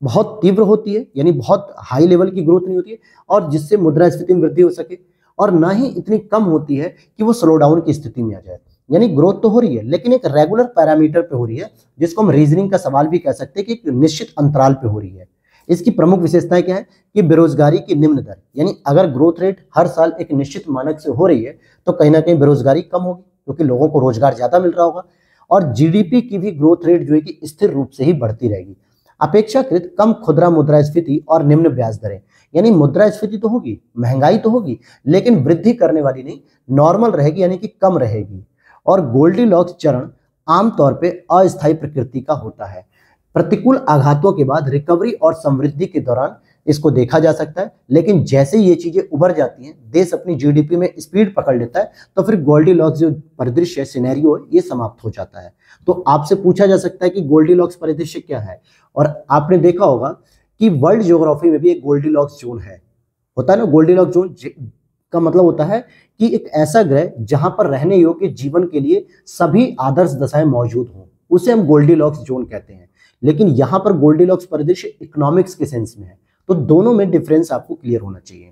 बहुत तीव्र होती है, यानी बहुत हाई लेवल की ग्रोथ नहीं होती है और जिससे मुद्रास्फीति में वृद्धि हो सके, और ना ही इतनी कम होती है कि वो स्लो डाउन की स्थिति में आ जाए, यानी ग्रोथ तो हो रही है लेकिन एक रेगुलर पैरामीटर पे हो रही है, जिसको हम रीजनिंग का सवाल भी कह सकते हैं कि एक निश्चित अंतराल पे हो रही है। इसकी प्रमुख विशेषताएं क्या है कि बेरोजगारी की निम्न दर, यानी अगर ग्रोथ रेट हर साल एक निश्चित मानक से हो रही है तो कहीं ना कहीं बेरोजगारी कम होगी, क्योंकि लोगों को रोजगार ज्यादा मिल रहा होगा। और जीडीपी की भी ग्रोथ रेट जो है कि स्थिर रूप से ही बढ़ती रहेगी। अपेक्षाकृत कम खुदरा मुद्रास्फीति और निम्न ब्याज दरें, यानी मुद्रास्फीति तो होगी, महंगाई तो होगी, लेकिन वृद्धि करने वाली नहीं, नॉर्मल रहेगी यानी कि कम रहेगी। और गोल्डीलॉक्स चरण आमतौर पर अस्थायी प्रकृति का होता है। प्रतिकूल आघातों के बाद रिकवरी और समृद्धि के दौरान इसको देखा जा सकता है, लेकिन जैसे ये चीजें उभर जाती हैं, देश अपनी जीडीपी में स्पीड पकड़ लेता है, तो फिर गोल्डीलॉक्स जो परिदृश्य सिनेरियो है ये समाप्त हो जाता है। तो आपसे पूछा जा सकता है कि गोल्डीलॉक्स परिदृश्य क्या है। और आपने देखा होगा कि वर्ल्ड ज्योग्राफी में भी एक गोल्डीलॉक्स जोन है, होता है ना। गोल्डीलॉक्स जोन का मतलब होता है कि एक ऐसा ग्रह जहां पर रहने योग्य जीवन के लिए सभी आदर्श दशाएं मौजूद हों, उसे हम गोल्डीलॉक्स जोन कहते हैं। लेकिन यहाँ पर गोल्डीलॉक्स परिदृश्य इकोनॉमिक्स के सेंस में है, तो दोनों में डिफरेंस आपको क्लियर होना चाहिए।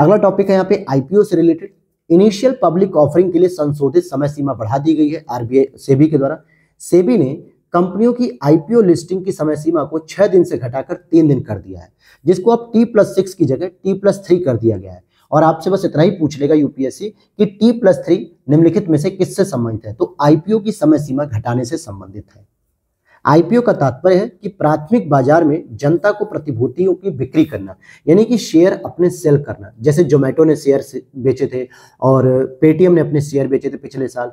अगला टॉपिक है यहाँ पे आईपीओ से रिलेटेड। इनिशियल पब्लिक ऑफरिंग के लिए संशोधित समय सीमा बढ़ा दी गई है आरबीआई सेबी के द्वारा। सेबी ने कंपनियों की आईपीओ लिस्टिंग की समय सीमा को छह दिन से घटाकर तीन दिन कर दिया है, जिसको अब टी प्लस सिक्स की जगह टी प्लस थ्री कर दिया गया है। और आपसे बस इतना ही पूछ लेगा यूपीएससी कि टी प्लस थ्री निम्नलिखित में से किससे संबंधित है, तो आईपीओ की समय सीमा घटाने से संबंधित है। आईपीओ का तात्पर्य है कि प्राथमिक बाजार में जनता को प्रतिभूतियों की बिक्री करना, यानी कि शेयर अपने सेल करना। जैसे जोमेटो ने शेयर बेचे थे और पेटीएम ने अपने शेयर बेचे थे पिछले साल,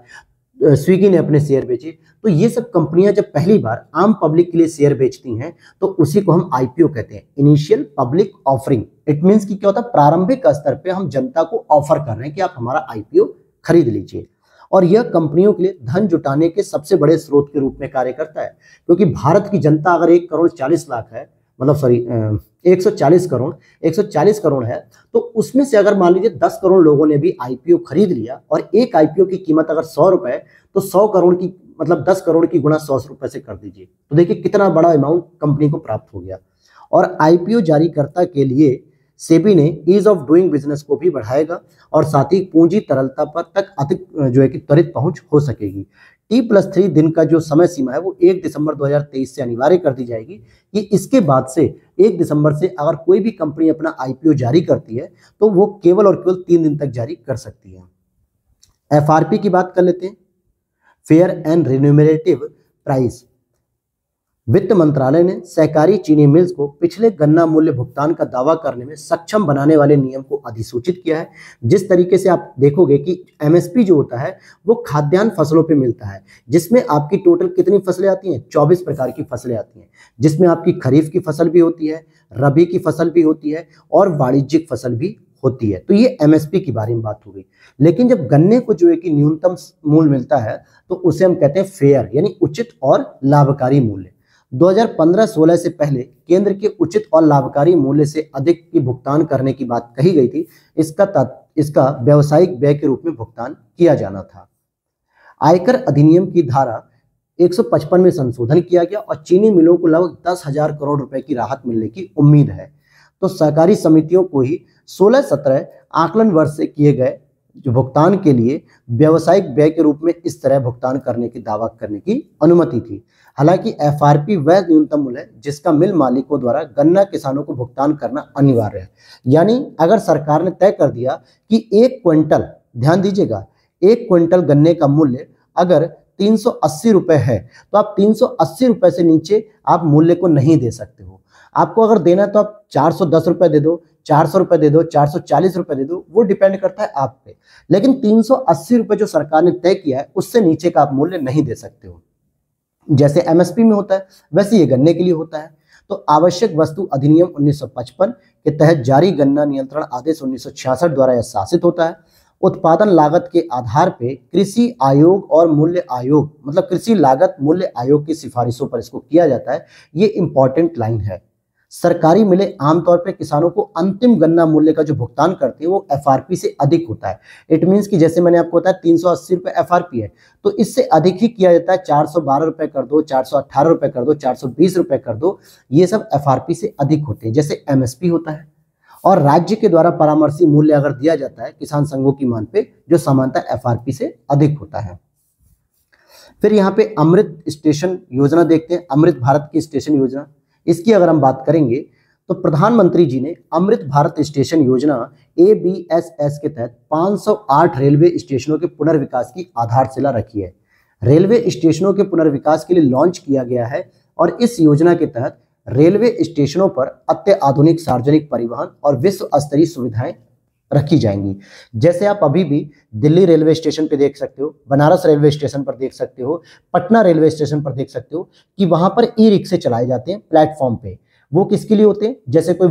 स्विगी ने अपने शेयर बेचे। तो ये सब कंपनियां जब पहली बार आम पब्लिक के लिए शेयर बेचती हैं तो उसी को हम आईपीओ कहते हैं, initial public offering. It means कि क्या होता है, प्रारंभिक स्तर पे हम जनता को ऑफर कर रहे हैं कि आप हमारा आईपीओ खरीद लीजिए। और यह कंपनियों के लिए धन जुटाने के सबसे बड़े स्रोत के रूप में कार्य करता है, क्योंकि भारत की जनता अगर एक करोड़ चालीस लाख है, मतलब सॉरी एक सौ चालीस करोड़ एक सौ चालीस करोड़ है, तो उसमें से अगर मान लीजिए दस करोड़ लोगों ने भी आईपीओ खरीद लिया और एक आईपीओ की कीमत अगर सौ रुपए है तो सौ करोड़ की मतलब दस करोड़ की गुणा सौ रुपए से कर दीजिए, तो देखिए कितना बड़ा अमाउंट कंपनी को प्राप्त हो गया। और आईपीओ जारीकर्ता के लिए सेबी ने ईज ऑफ डूइंग बिजनेस को भी बढ़ाएगा और साथ ही पूंजी तरलता पर तक अधिक जो है कि त्वरित पहुंच हो सकेगी। टी प्लस थ्री दिन का जो समय सीमा है वो एक दिसंबर दो हज़ार तेईस से अनिवार्य कर दी जाएगी कि इसके बाद से एक दिसंबर से अगर कोई भी कंपनी अपना आईपीओ जारी करती है तो वो केवल और केवल तीन दिन तक जारी कर सकती है। एफआरपी की बात कर लेते हैं, फेयर एंड रिन्यूमरेटिव प्राइस। वित्त मंत्रालय ने सहकारी चीनी मिल्स को पिछले गन्ना मूल्य भुगतान का दावा करने में सक्षम बनाने वाले नियम को अधिसूचित किया है। जिस तरीके से आप देखोगे कि एमएसपी जो होता है वो खाद्यान्न फसलों पे मिलता है, जिसमें आपकी टोटल कितनी फसलें आती हैं, चौबीस प्रकार की फसलें आती हैं, जिसमें आपकी खरीफ की फसल भी होती है, रबी की फसल भी होती है और वाणिज्यिक फसल भी होती है। तो ये एमएसपी के बारे में बात हो गई। लेकिन जब गन्ने को जो है कि न्यूनतम मूल्य मिलता है तो उसे हम कहते हैं फेयर, यानी उचित और लाभकारी मूल्य। दो हज़ार पंद्रह सोलह से पहले केंद्र के उचित और लाभकारी मूल्य से अधिक की भुगतान करने की बात कही गई थी, इसका इसका व्यावसायिक व्यय के रूप में भुगतान किया जाना था। आयकर अधिनियम की धारा एक सौ पचपन में संशोधन किया गया और चीनी मिलों को लगभग दस हजार करोड़ रुपए की राहत मिलने की उम्मीद है। तो सहकारी समितियों को ही सोलह सत्रह आकलन वर्ष से किए गए जो भुगतान के लिए व्यावसायिक व्यय के रूप में इस तरह भुगतान करने की दावा करने की अनुमति थी। हालांकि एफआरपी वह न्यूनतम मूल्य है जिसका मिल मालिकों द्वारा गन्ना किसानों को भुगतान करना अनिवार्य है, यानी अगर सरकार ने तय कर दिया कि एक क्विंटल, ध्यान दीजिएगा, एक क्विंटल गन्ने का मूल्य अगर तीन सौ अस्सी रुपये है तो आप तीन सौ अस्सी रुपये से नीचे आप मूल्य को नहीं दे सकते हो। आपको अगर देना तो आप चार सौ दस रुपये दे दो, चार सौ रुपये दे दो, चार सौ चालीस रुपये दे दो, वो डिपेंड करता है आप पे। लेकिन तीन सौ अस्सी रुपये जो सरकार ने तय किया है उससे नीचे का आप मूल्य नहीं दे सकते हो। जैसे एमएसपी में होता है वैसे ये गन्ने के लिए होता है। तो आवश्यक वस्तु अधिनियम उन्नीस सौ पचपन के तहत जारी गन्ना नियंत्रण आदेश उन्नीस सौ छियासठ द्वारा यह शासित होता है। उत्पादन लागत के आधार पर कृषि आयोग और मूल्य आयोग, मतलब कृषि लागत मूल्य आयोग की सिफारिशों पर इसको किया जाता है। ये इंपॉर्टेंट लाइन है। सरकारी मिले आमतौर पर किसानों को अंतिम गन्ना मूल्य का जो भुगतान करते हैं वो एफआरपी से अधिक होता है। इट मींस कि जैसे मैंने आपको बताया तीन सौ अस्सी रुपये एफआरपी है तो इससे अधिक ही किया जाता है, चार सौ बारह रुपये कर दो, चार सौ अट्ठारह रुपये कर दो, चार सौ बीस रुपये कर दो, ये सब एफआरपी से अधिक होते हैं जैसे एमएसपी होता है। और राज्य के द्वारा परामर्शी मूल्य अगर दिया जाता है किसान संघों की मान पे, जो सामान्यतः एफआरपी से अधिक होता है। फिर यहाँ पे अमृत स्टेशन योजना देखते हैं, अमृत भारत की स्टेशन योजना। इसकी अगर हम बात करेंगे तो प्रधानमंत्री जी ने अमृत भारत स्टेशन योजना ए बी एस एस के तहत पाँच सौ आठ रेलवे स्टेशनों के पुनर्विकास की आधारशिला रखी है। रेलवे स्टेशनों के पुनर्विकास के लिए लॉन्च किया गया है और इस योजना के तहत रेलवे स्टेशनों पर अत्याधुनिक सार्वजनिक परिवहन और विश्व स्तरीय सुविधाएं रखी जाएंगी। जैसे आप अभी भी दिल्ली रेलवे स्टेशन पर देख सकते हो, बनारस रेलवे स्टेशन पर देख सकते हो, पटना रेलवे स्टेशन पर देख सकते हो कि वहां पर ई रिक्शे चलाए जाते हैं प्लेटफॉर्म पे। वो किसके लिए होते हैं, जैसे कोई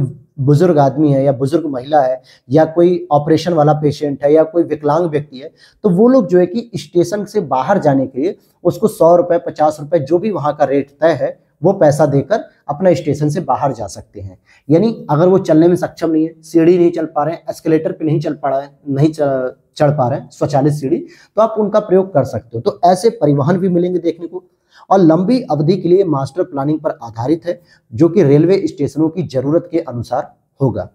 बुजुर्ग आदमी है या बुजुर्ग महिला है या कोई ऑपरेशन वाला पेशेंट है या कोई विकलांग व्यक्ति है, तो वो लोग जो है कि स्टेशन से बाहर जाने के लिए उसको सौ रुपये पचास रुपये जो भी वहाँ का रेट तय है वो पैसा देकर अपना स्टेशन से बाहर जा सकते हैं। यानी अगर वो चलने में सक्षम नहीं है, सीढ़ी नहीं चल पा रहे हैं, एस्केलेटर पे नहीं चल पा रहे हैं, नहीं चढ़ पा रहे हैं स्वचालित सीढ़ी, तो आप उनका प्रयोग कर सकते हो। तो ऐसे परिवहन भी मिलेंगे देखने को। और लंबी अवधि के लिए मास्टर प्लानिंग पर आधारित है जो कि रेलवे स्टेशनों की जरूरत के अनुसार होगा।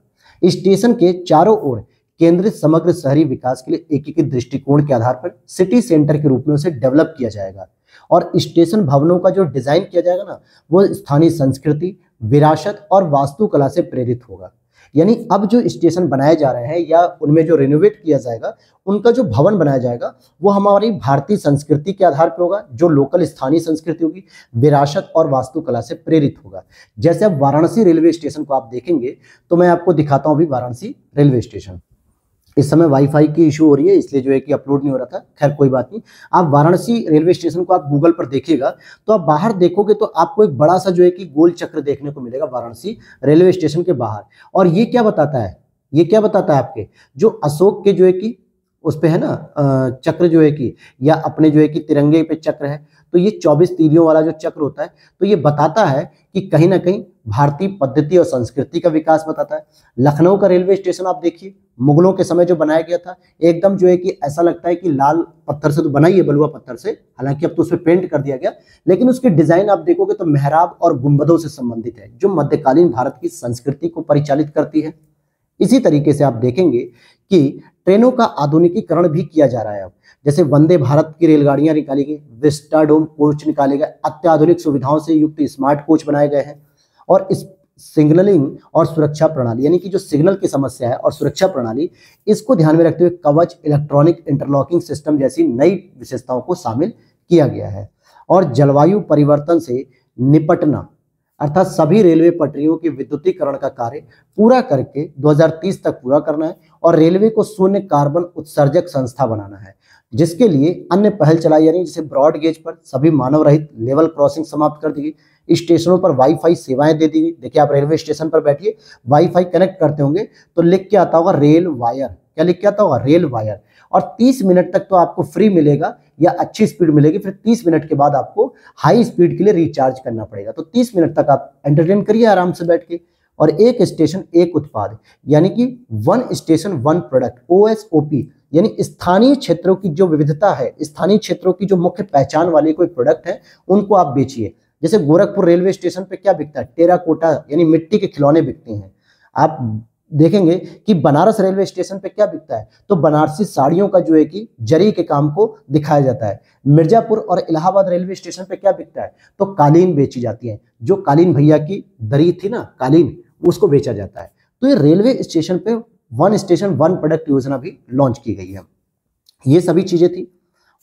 स्टेशन के चारों ओर केंद्रित समग्र शहरी विकास के लिए एकीकृत दृष्टिकोण के आधार पर सिटी सेंटर के रूप में उसे डेवलप किया जाएगा। और स्टेशन भवनों का जो डिजाइन किया जाएगा ना, वो स्थानीय संस्कृति, विरासत और वास्तुकला से प्रेरित होगा। यानी अब जो स्टेशन बनाए जा रहे हैं या उनमें जो रिनोवेट किया जाएगा, उनका जो भवन बनाया जाएगा वो हमारी भारतीय संस्कृति के आधार पर होगा, जो लोकल स्थानीय संस्कृति होगी, विरासत और वास्तुकला से प्रेरित होगा। जैसे अब वाराणसी रेलवे स्टेशन को आप देखेंगे तो मैं आपको दिखाता हूँ अभी वाराणसी रेलवे स्टेशन। इस समय वाईफाई की इशू हो रही है इसलिए जो है कि अपलोड नहीं हो रहा था, खैर कोई बात नहीं। आप वाराणसी रेलवे स्टेशन को आप गूगल पर देखिएगा तो आप बाहर देखोगे तो आपको एक बड़ा सा जो है कि गोल चक्र देखने को मिलेगा वाराणसी रेलवे स्टेशन के बाहर। और ये क्या बताता है, ये क्या बताता है आपके जो अशोक के जो है कि उस पे है ना चक्र जो है कि, या अपने जो है कि तिरंगे पे चक्र है, तो ये चौबीस तीलियों वाला जो चक्र होता है, तो ये बताता है कि कहीं ना कहीं भारतीय पद्धति और संस्कृति का विकास बताता है। लखनऊ का रेलवे स्टेशन आप देखिए, मुगलों के समय जो बनाया गया था, एकदम जो है कि ऐसा लगता है कि लाल पत्थर से तो बना ही है, बलुआ पत्थर से, हालांकि अब तो उस पर पेंट कर दिया गया, लेकिन उसकी डिजाइन आप देखोगे तो मेहराब और गुंबदों से संबंधित है, जो मध्यकालीन भारत की संस्कृति को परिचालित करती है। इसी तरीके से आप देखेंगे कि ट्रेनों का आधुनिकीकरण भी किया जा रहा है। अब जैसे वंदे भारत की रेलगाड़ियां निकाली गई, विस्टाडोम कोच निकाले गए, अत्याधुनिक सुविधाओं से युक्त स्मार्ट कोच बनाए गए हैं। और इस सिग्नलिंग और सुरक्षा प्रणाली, यानी कि जो सिग्नल की समस्या है और सुरक्षा प्रणाली, इसको ध्यान में रखते हुए कवच, इलेक्ट्रॉनिक इंटरलॉकिंग सिस्टम जैसी नई विशेषताओं को शामिल किया गया है। और जलवायु परिवर्तन से निपटना, अर्थात सभी रेलवे पटरियों के विद्युतीकरण का कार्य पूरा करके दो हज़ार तीस तक पूरा करना है और रेलवे को शून्य कार्बन उत्सर्जक संस्था बनाना है, जिसके लिए अन्य पहल चलाई जा रही है। जैसे ब्रॉड गेज पर सभी मानव रहित लेवल क्रॉसिंग समाप्त कर दी गई, स्टेशनों पर वाईफाई सेवाएं दे दी गई। देखिए आप रेलवे स्टेशन पर बैठिए, वाईफाई कनेक्ट करते होंगे तो लिख के आता होगा रेल वायर, क्या लिख के आता होगा रेल वायर। और तीस मिनट तक तो आपको फ्री मिलेगा या अच्छी स्पीड मिलेगी, फिर तीस मिनट के बाद आपको हाई स्पीड के लिए रिचार्ज करना पड़ेगा। तो तीस मिनट तक आप एंटरटेन करिए आराम से बैठ के। और एक स्टेशन एक उत्पाद, यानी कि one station one product, O S O P, यानी स्थानीय क्षेत्रों की जो विविधता है, स्थानीय क्षेत्रों की जो मुख्य पहचान वाले कोई प्रोडक्ट है, उनको आप बेचिए। जैसे गोरखपुर रेलवे स्टेशन पर क्या बिकता है, टेराकोटा यानी मिट्टी के खिलौने बिकते हैं। आप देखेंगे कि बनारस रेलवे स्टेशन पे क्या बिकता है, तो बनारसी साड़ियों का जो है कि जरी के काम को दिखाया जाता है। मिर्जापुर और इलाहाबाद रेलवे स्टेशन पे क्या बिकता है, तो कालीन बेची जाती है, जो कालीन भैया की दरी थी ना, कालीन, उसको बेचा जाता है। तो ये रेलवे स्टेशन पे वन स्टेशन वन प्रोडक्ट योजना भी लॉन्च की गई है। ये सभी चीजें थी।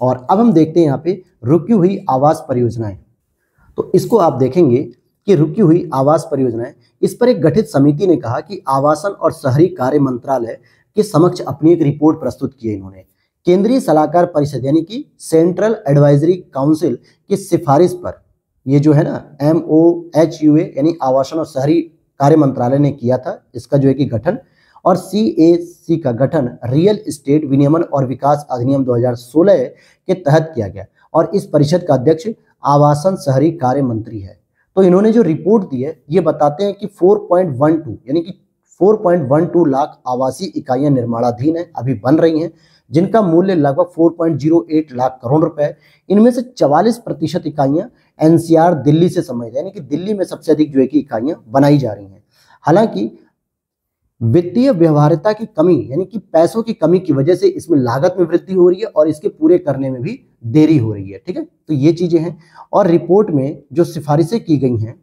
और अब हम देखते हैं यहाँ पे रुकी हुई आवास परियोजनाएं, तो इसको आप देखेंगे कि रुकी हुई आवास परियोजनाएं, इस पर एक गठित समिति ने कहा कि आवासन और शहरी कार्य मंत्रालय के समक्ष अपनी एक रिपोर्ट प्रस्तुत की है इन्होंने। केंद्रीय सलाहकार परिषद यानी कि सेंट्रल एडवाइजरी काउंसिल की सिफारिश पर ये जो है ना M O H U A यानी आवासन और शहरी कार्य मंत्रालय ने किया था, इसका जो है कि गठन। और सी ए सी का गठन रियल इस्टेट विनियमन और विकास अधिनियम दो हजार सोलह के तहत किया गया। और इस परिषद का अध्यक्ष आवासन शहरी कार्य मंत्री है। तो इन्होंने जो रिपोर्ट दी है ये बताते हैं कि चार पॉइंट एक दो यानी कि चार पॉइंट एक दो लाख आवासीय इकाइयां निर्माणाधीन हैं, अभी बन रही हैं, जिनका मूल्य लगभग चार पॉइंट शून्य आठ लाख करोड़ रुपए है। इनमें से चवालीस प्रतिशत इकाइयां एन सी आर दिल्ली से संबंधित, यानी कि दिल्ली में सबसे अधिक जो है कि इकाइयां बनाई जा रही हैं। हालांकि वित्तीय व्यवहार्यता की कमी यानी कि पैसों की कमी की वजह से इसमें लागत में वृद्धि हो रही है और इसके पूरे करने में भी देरी हो रही है। ठीक है, तो ये चीजें हैं। और रिपोर्ट में जो सिफारिशें की गई हैं,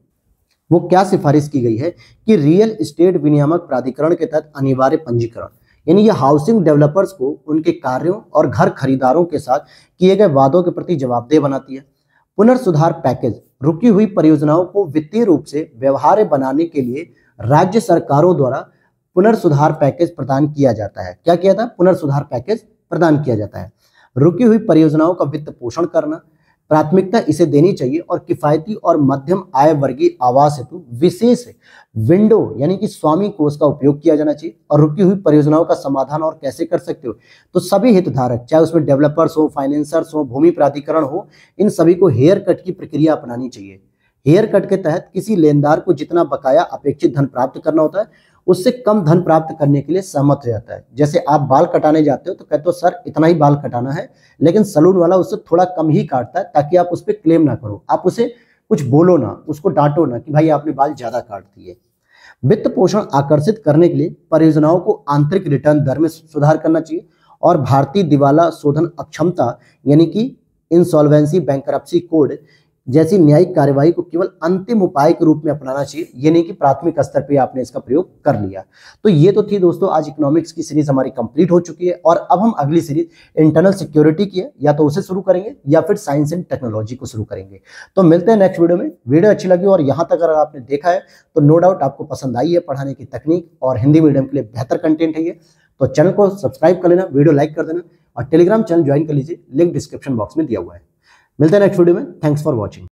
वो क्या सिफारिश की गई है कि रियल इस्टेट विनियामक प्राधिकरण के तहत अनिवार्य पंजीकरण, यानी ये हाउसिंग डेवलपर्स को उनके कार्यों और घर खरीदारों के साथ किए गए वादों के प्रति जवाबदेह बनाती है। पुनर्सुधार पैकेज, रुकी हुई परियोजनाओं को वित्तीय रूप से व्यवहार्य बनाने के लिए राज्य सरकारों द्वारा पुनर्सुधार पैकेज प्रदान किया जाता है। क्या किया था, पुनर्सुधार पैकेज प्रदान किया जाता है। रुकी हुई परियोजनाओं का वित्त पोषण करना, प्राथमिकता इसे देनी चाहिए और किफायती और मध्यम आय वर्गीय आवास हेतु विशेष विंडो यानी कि स्वामी कोष का उपयोग किया जाना चाहिए। और रुकी हुई परियोजनाओं का समाधान और कैसे कर सकते हो, तो सभी हितधारक, चाहे उसमें डेवलपर्स हो, फाइनेंसर्स हो, भूमि प्राधिकरण हो, इन सभी को हेयर कट की प्रक्रिया अपनानी चाहिए। हेयर कट के तहत किसी लेनदार को जितना बकाया अपेक्षित धन प्राप्त करना होता है, उससे कम धन प्राप्त करने के लिए सहमत हो जाता है। जैसे आप बाल कटाने जाते हो तो कहते हो सर इतना ही बाल कटाना है, लेकिन सलून वाला उससे थोड़ा कम ही काटता है, ताकि आप उस पर क्लेम ना करो, आप उसे कुछ बोलो ना, उसको डांटो ना कि भाई आपने बाल ज़्यादा काट दिए। वित्त पोषण आकर्षित करने के लिए परियोजनाओं को आंतरिक रिटर्न दर में सुधार करना चाहिए। और भारतीय दिवाला शोधन अक्षमता यानी कि इंसॉल्वेंसी बैंकरप्सी कोड जैसी न्यायिक कार्यवाही को केवल अंतिम उपाय के रूप में अपनाना चाहिए, ये नहीं कि प्राथमिक स्तर पे आपने इसका प्रयोग कर लिया। तो ये तो थी दोस्तों आज इकोनॉमिक्स की सीरीज हमारी कंप्लीट हो चुकी है और अब हम अगली सीरीज इंटरनल सिक्योरिटी की है, या तो उसे शुरू करेंगे या फिर साइंस एंड टेक्नोलॉजी को शुरू करेंगे। तो मिलते हैं नेक्स्ट वीडियो में। वीडियो अच्छी लगी और यहाँ तक अगर आपने देखा है तो नो डाउट आपको पसंद आई है, पढ़ाने की तकनीक और हिंदी मीडियम के लिए बेहतर कंटेंट है ये। तो चैनल को सब्सक्राइब कर लेना, वीडियो लाइक कर देना और टेलीग्राम चैनल ज्वाइन कर लीजिए, लिंक डिस्क्रिप्शन बॉक्स में दिया हुआ है। मिलते हैं नेक्स्ट वीडियो में। Thanks for watching.